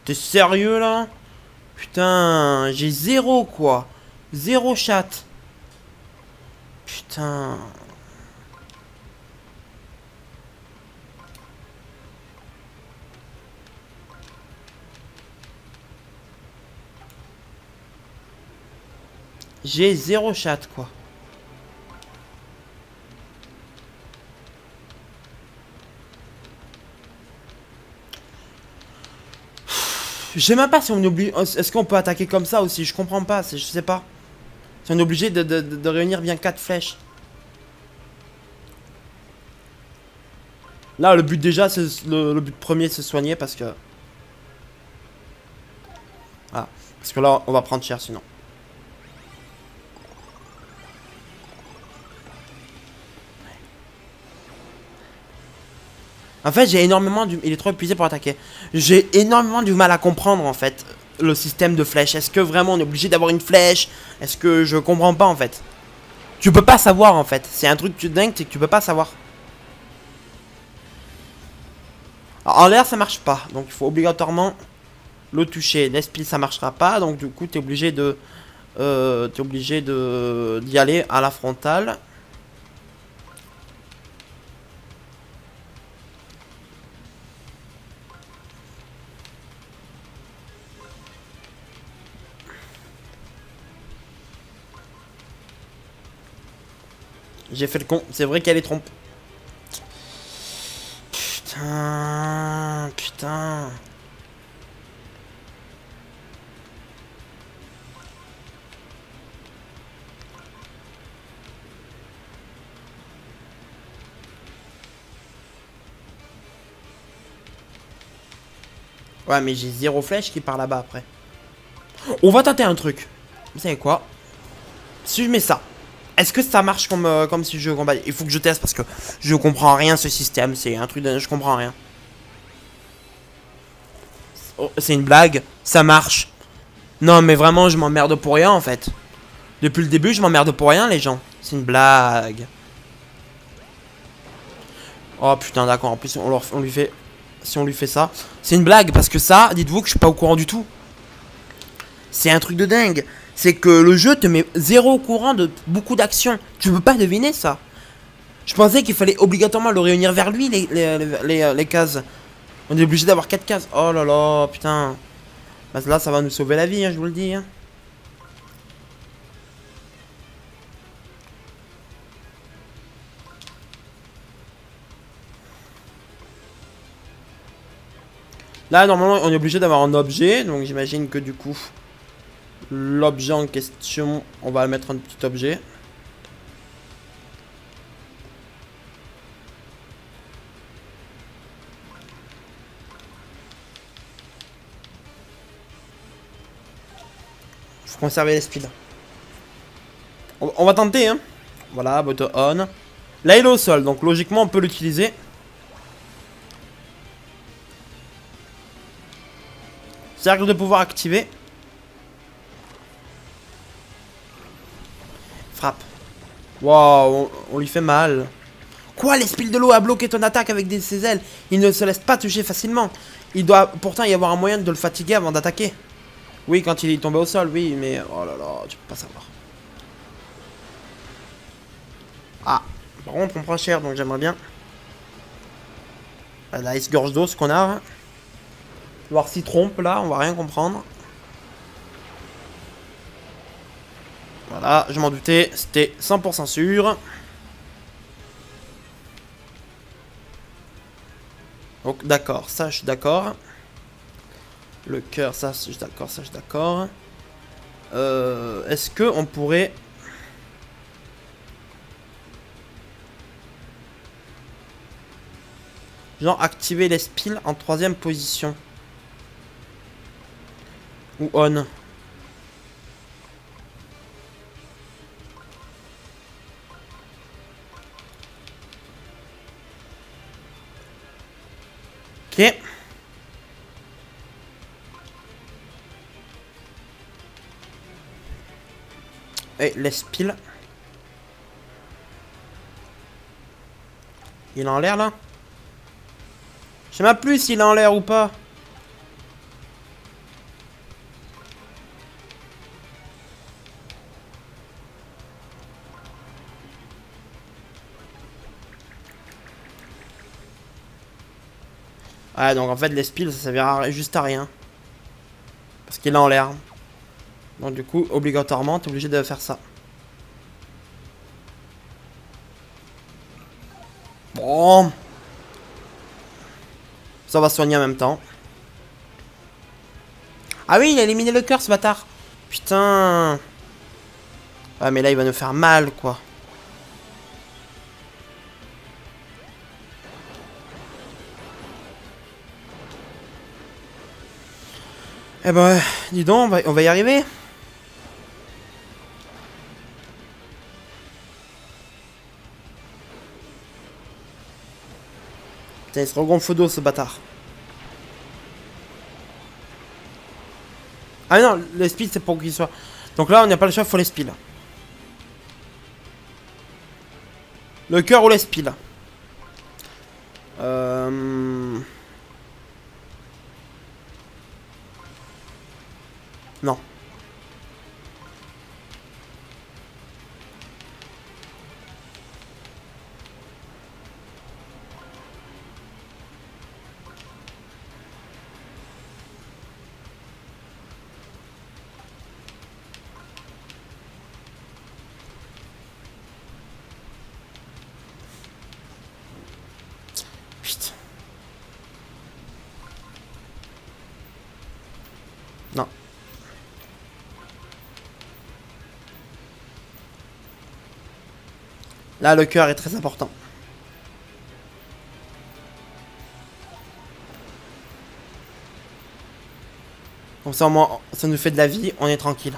T'es sérieux, là ? Putain, j'ai zéro quoi. Zéro chat. Putain. J'ai zéro chat quoi. Je sais même pas si on oublie. Est-ce qu'on peut attaquer comme ça aussi? Je comprends pas, je sais pas. Si on est obligé de, de, de réunir bien quatre flèches. Là, le but déjà, c'est le, le but premier, se soigner parce que. Ah, parce que là, on va prendre cher sinon. En fait, j'ai énormément du... Il est trop épuisé pour attaquer. J'ai énormément du mal à comprendre, en fait, le système de flèches. Est-ce que vraiment on est obligé d'avoir une flèche? Est-ce que je comprends pas, en fait? Tu peux pas savoir, en fait. C'est un truc de dingue, c'est que tu peux pas savoir. Alors, en l'air, ça marche pas. Donc, il faut obligatoirement le toucher. L'esprit, ça marchera pas. Donc, du coup, t'es obligé de... Euh, t'es obligé de... d'y aller à la frontale. J'ai fait le con, c'est vrai qu'elle est trompe. Putain, putain. Ouais, mais j'ai zéro flèche qui part là-bas après. On va tenter un truc. Vous savez quoi? Si je mets ça, est-ce que ça marche comme, euh, comme si je combattais? Il faut que je teste parce que je comprends rien ce système. C'est un truc de... Je comprends rien. Oh, c'est une blague. Ça marche. Non, mais vraiment, je m'emmerde pour rien en fait. Depuis le début, je m'emmerde pour rien, les gens. C'est une blague. Oh putain, d'accord. En plus, on, leur, on lui fait... Si on lui fait ça, c'est une blague parce que ça, dites-vous que je suis pas au courant du tout. C'est un truc de dingue. C'est que le jeu te met zéro au courant de beaucoup d'actions. Tu peux pas deviner ça. Je pensais qu'il fallait obligatoirement le réunir vers lui, les, les, les, les cases. On est obligé d'avoir quatre cases. Oh là là, putain. Bah là, ça va nous sauver la vie, hein, je vous le dis. Hein. Là, normalement, on est obligé d'avoir un objet. Donc, j'imagine que du coup, l'objet en question, on va le mettre en petit objet. Il faut conserver les speeds. On, on va tenter, hein. Voilà, button on. Là, il est au sol. Donc, logiquement, on peut l'utiliser. Cercle de pouvoir activé. Frappe. Waouh, on, on lui fait mal. Quoi, l'espil de l'eau a bloqué ton attaque avec des, ses ailes. Il ne se laisse pas toucher facilement. Il doit pourtant y avoir un moyen de le fatiguer avant d'attaquer. Oui, quand il est tombé au sol, oui, mais... Oh là là, tu peux pas savoir. Ah, par contre, on prend cher, donc j'aimerais bien. La ice gorge d'eau, ce qu'on a, hein. Voir s'il trompe là, on va rien comprendre. Voilà, je m'en doutais, c'était cent pour cent sûr. Donc d'accord, ça je suis d'accord. Le cœur, ça je suis d'accord, ça je suis d'accord. Euh, est-ce que on pourrait... Genre activer les spills en troisième position. Ou on. Ok. Et laisse pile. Il est en l'air là. Je sais même plus s'il est en l'air ou pas. Ah, donc en fait, les spills, ça servira juste à rien. Parce qu'il est en l'air. Donc du coup, obligatoirement, t'es obligé de faire ça. Bon. Ça va soigner en même temps. Ah oui, il a éliminé le cœur, ce bâtard. Putain. Ah, mais là, il va nous faire mal, quoi. Eh ben, dis donc, on va, on va y arriver. Putain, il se regonfle d'eau, ce bâtard. Ah non, les spills, c'est pour qu'il soit... Donc là, on n'a pas le choix, il faut les spills. Le cœur ou les spills. Euh... Non. Putain. Non. Là, le cœur est très important. Comme ça, au moins, ça nous fait de la vie, on est tranquille.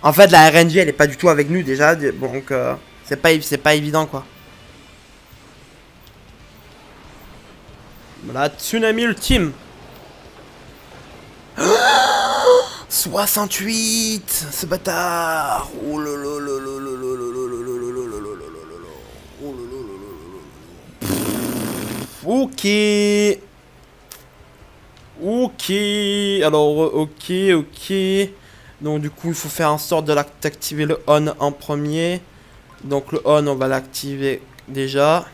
En fait, la R N G, elle est pas du tout avec nous déjà, donc euh, c'est pas, c'est pas évident, quoi. Voilà, tsunami ultime. soixante-huit, ce bâtard. Oh là là là là là là là là là là là là là là. Ok. Ok. Alors, ok, ok. Donc du coup, il faut faire en sorte de l'activer le on en premier. Donc le on, on va l'activer déjà.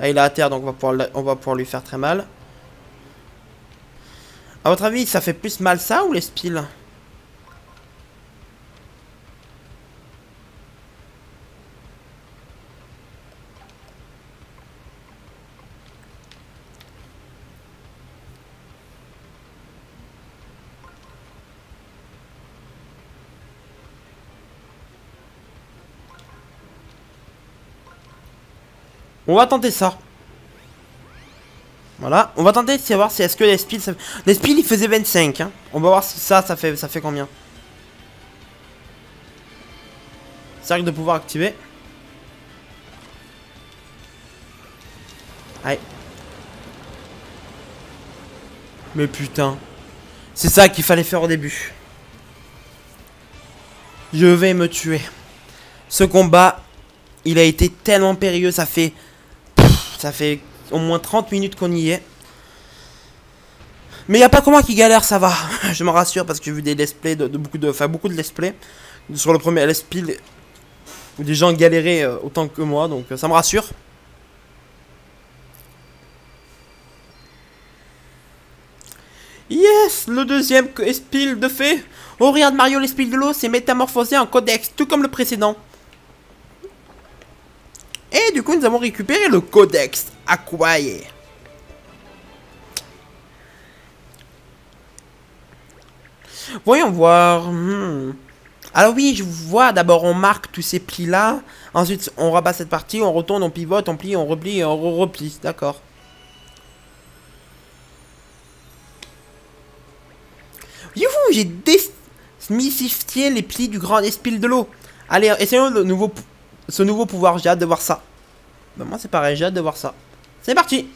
Là, il est à terre, donc on va pouvoir, on va pouvoir lui faire très mal. À votre avis, ça fait plus mal ça ou les spills? On va tenter ça. Voilà, on va tenter de savoir si est-ce que les spills... Ça... Les spills, ils faisaient vingt-cinq. Hein. On va voir si ça, ça fait, ça fait combien. Cercle de pouvoir activé. Allez. Mais putain. C'est ça qu'il fallait faire au début. Je vais me tuer. Ce combat, il a été tellement périlleux. Ça fait... Ça fait... au moins trente minutes qu'on y est. Mais il n'y a pas que moi qui galère, ça va. Je me rassure parce que j'ai vu des let's play de, de beaucoup de. Enfin beaucoup de let's play. Sur le premier let's play où des gens galéraient euh, autant que moi, donc euh, ça me rassure. Yes, le deuxième espil de fée. Oh regarde Mario, l'espil de l'eau s'est métamorphosé en codex, tout comme le précédent. Et du coup, nous avons récupéré le codex Aquae. Voyons voir. Hmm. Alors oui, je vois. D'abord, on marque tous ces plis-là. Ensuite, on rabat cette partie, on retourne, on pivote, on plie, on replie, on replie. D'accord. Youhou, j'ai démystifié les plis du grand espil de l'eau. Allez, essayons de nouveau... Ce nouveau pouvoir, j'ai hâte de voir ça. Bah moi c'est pareil, j'ai hâte de voir ça. C'est parti.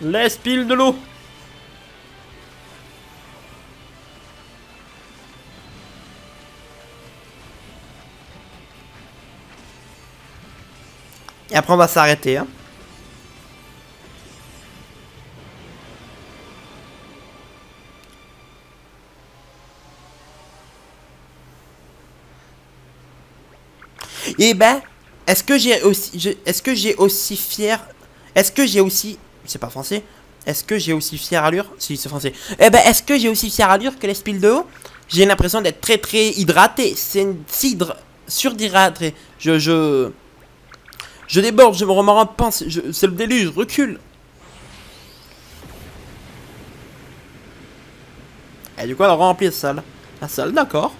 L'espil de l'eau. Et après on va s'arrêter, hein. Et eh ben, est-ce que j'ai aussi, est-ce que j'ai aussi fier, est-ce que j'ai aussi, c'est pas français, est-ce que j'ai aussi fière allure, si c'est français, eh ben, est-ce que j'ai aussi fière allure que les spills de haut? J'ai l'impression d'être très très hydraté, c'est une cidre, surhydraté, je, je, je déborde, je me remords, je, c'est le déluge, recule. Et du coup, elle remplit la salle, la salle, d'accord.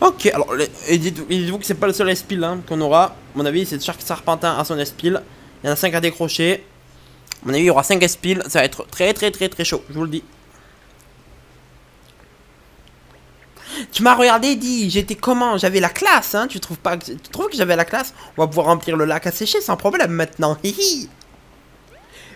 Ok, alors, et dites-vous que c'est pas le seul espil hein, qu'on aura. À mon avis, c'est chaque serpentin à son espil. Il y en a cinq à décrocher. À mon avis, il y aura cinq espils. Ça va être très, très, très, très chaud, je vous le dis. Tu m'as regardé, dit, j'étais comment? J'avais la classe, hein, tu trouves pas que... Tu trouves que j'avais la classe? On va pouvoir remplir le lac à sécher sans problème maintenant. Hihi.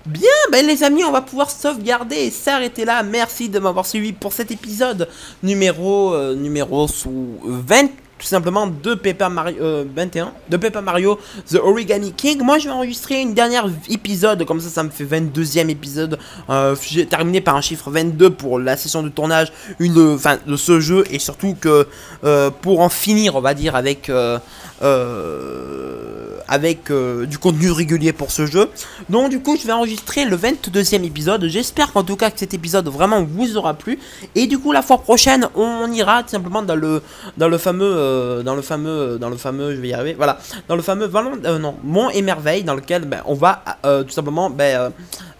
Bien, ben les amis, on va pouvoir sauvegarder et s'arrêter là. Merci de m'avoir suivi pour cet épisode numéro euh, numéro sous vingt, tout simplement, de Paper Mario euh, vingt et un, de Paper Mario The Origami King. Moi, je vais enregistrer une dernière épisode, comme ça, ça me fait vingt-deuxième épisode. Euh, J'ai terminé par un chiffre vingt-deux pour la session de tournage, une, enfin, de ce jeu, et surtout que euh, pour en finir, on va dire avec. Euh, Euh, avec euh, du contenu régulier pour ce jeu. Donc du coup je vais enregistrer le vingt-deuxième épisode. J'espère qu'en tout cas que cet épisode vraiment vous aura plu. Et du coup la fois prochaine on ira tout simplement dans le dans le fameux euh, dans le fameux dans le fameux je vais y arriver voilà dans le fameux euh, non, Mont et Merveille, dans lequel ben, on va euh, tout simplement ben euh,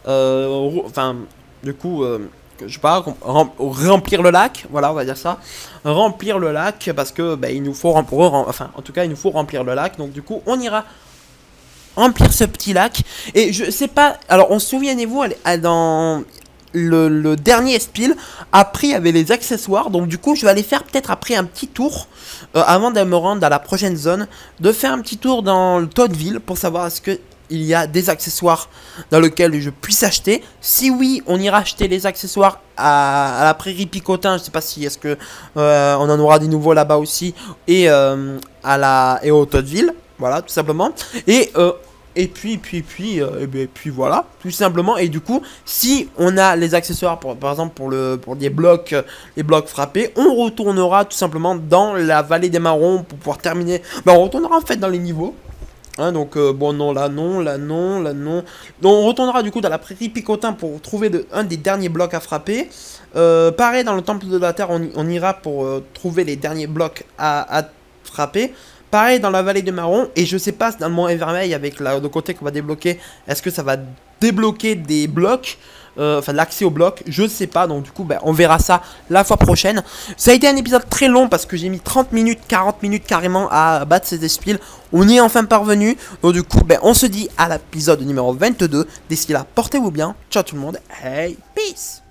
euh, enfin du coup euh, je sais pas, rem remplir le lac, voilà on va dire ça, remplir le lac parce que bah, il nous faut remplir, enfin en tout cas il nous faut remplir le lac, donc du coup on ira remplir ce petit lac. Et je sais pas, alors on se souvenez-vous, dans le, le dernier Espil, après il y avait les accessoires. Donc du coup je vais aller faire peut-être après un petit tour, euh, avant de me rendre à la prochaine zone, de faire un petit tour dans le Toadville pour savoir est-ce que il y a des accessoires dans lesquels je puisse acheter. Si oui, on ira acheter les accessoires à, à la prairie Picotin. Je sais pas si est-ce que euh, on en aura des nouveaux là-bas aussi. Et euh, à la et au Toadville. Voilà, tout simplement. Et euh, et puis puis puis euh, et bien, puis voilà, tout simplement. Et du coup, si on a les accessoires pour, par exemple pour le pour les blocs les blocs frappés, on retournera tout simplement dans la vallée des marrons pour pouvoir terminer. Ben, on retournera en fait dans les niveaux. Hein, donc euh, bon non là non là non là non donc, on retournera du coup dans la prairie Picotin pour trouver de, un des derniers blocs à frapper. euh, Pareil dans le temple de la terre, on, on ira pour euh, trouver les derniers blocs à, à frapper. Pareil dans la vallée de marron. Et je sais pas dans le mont Evermeil avec la, le côté qu'on va débloquer, est-ce que ça va débloquer des blocs, euh, enfin l'accès aux blocs, je sais pas. Donc du coup ben, on verra ça la fois prochaine. Ça a été un épisode très long parce que j'ai mis trente minutes, quarante minutes carrément à battre ces Espils. On y est enfin parvenu. Donc du coup ben, on se dit à l'épisode numéro vingt-deux. D'ici là portez-vous bien, ciao tout le monde, hey peace.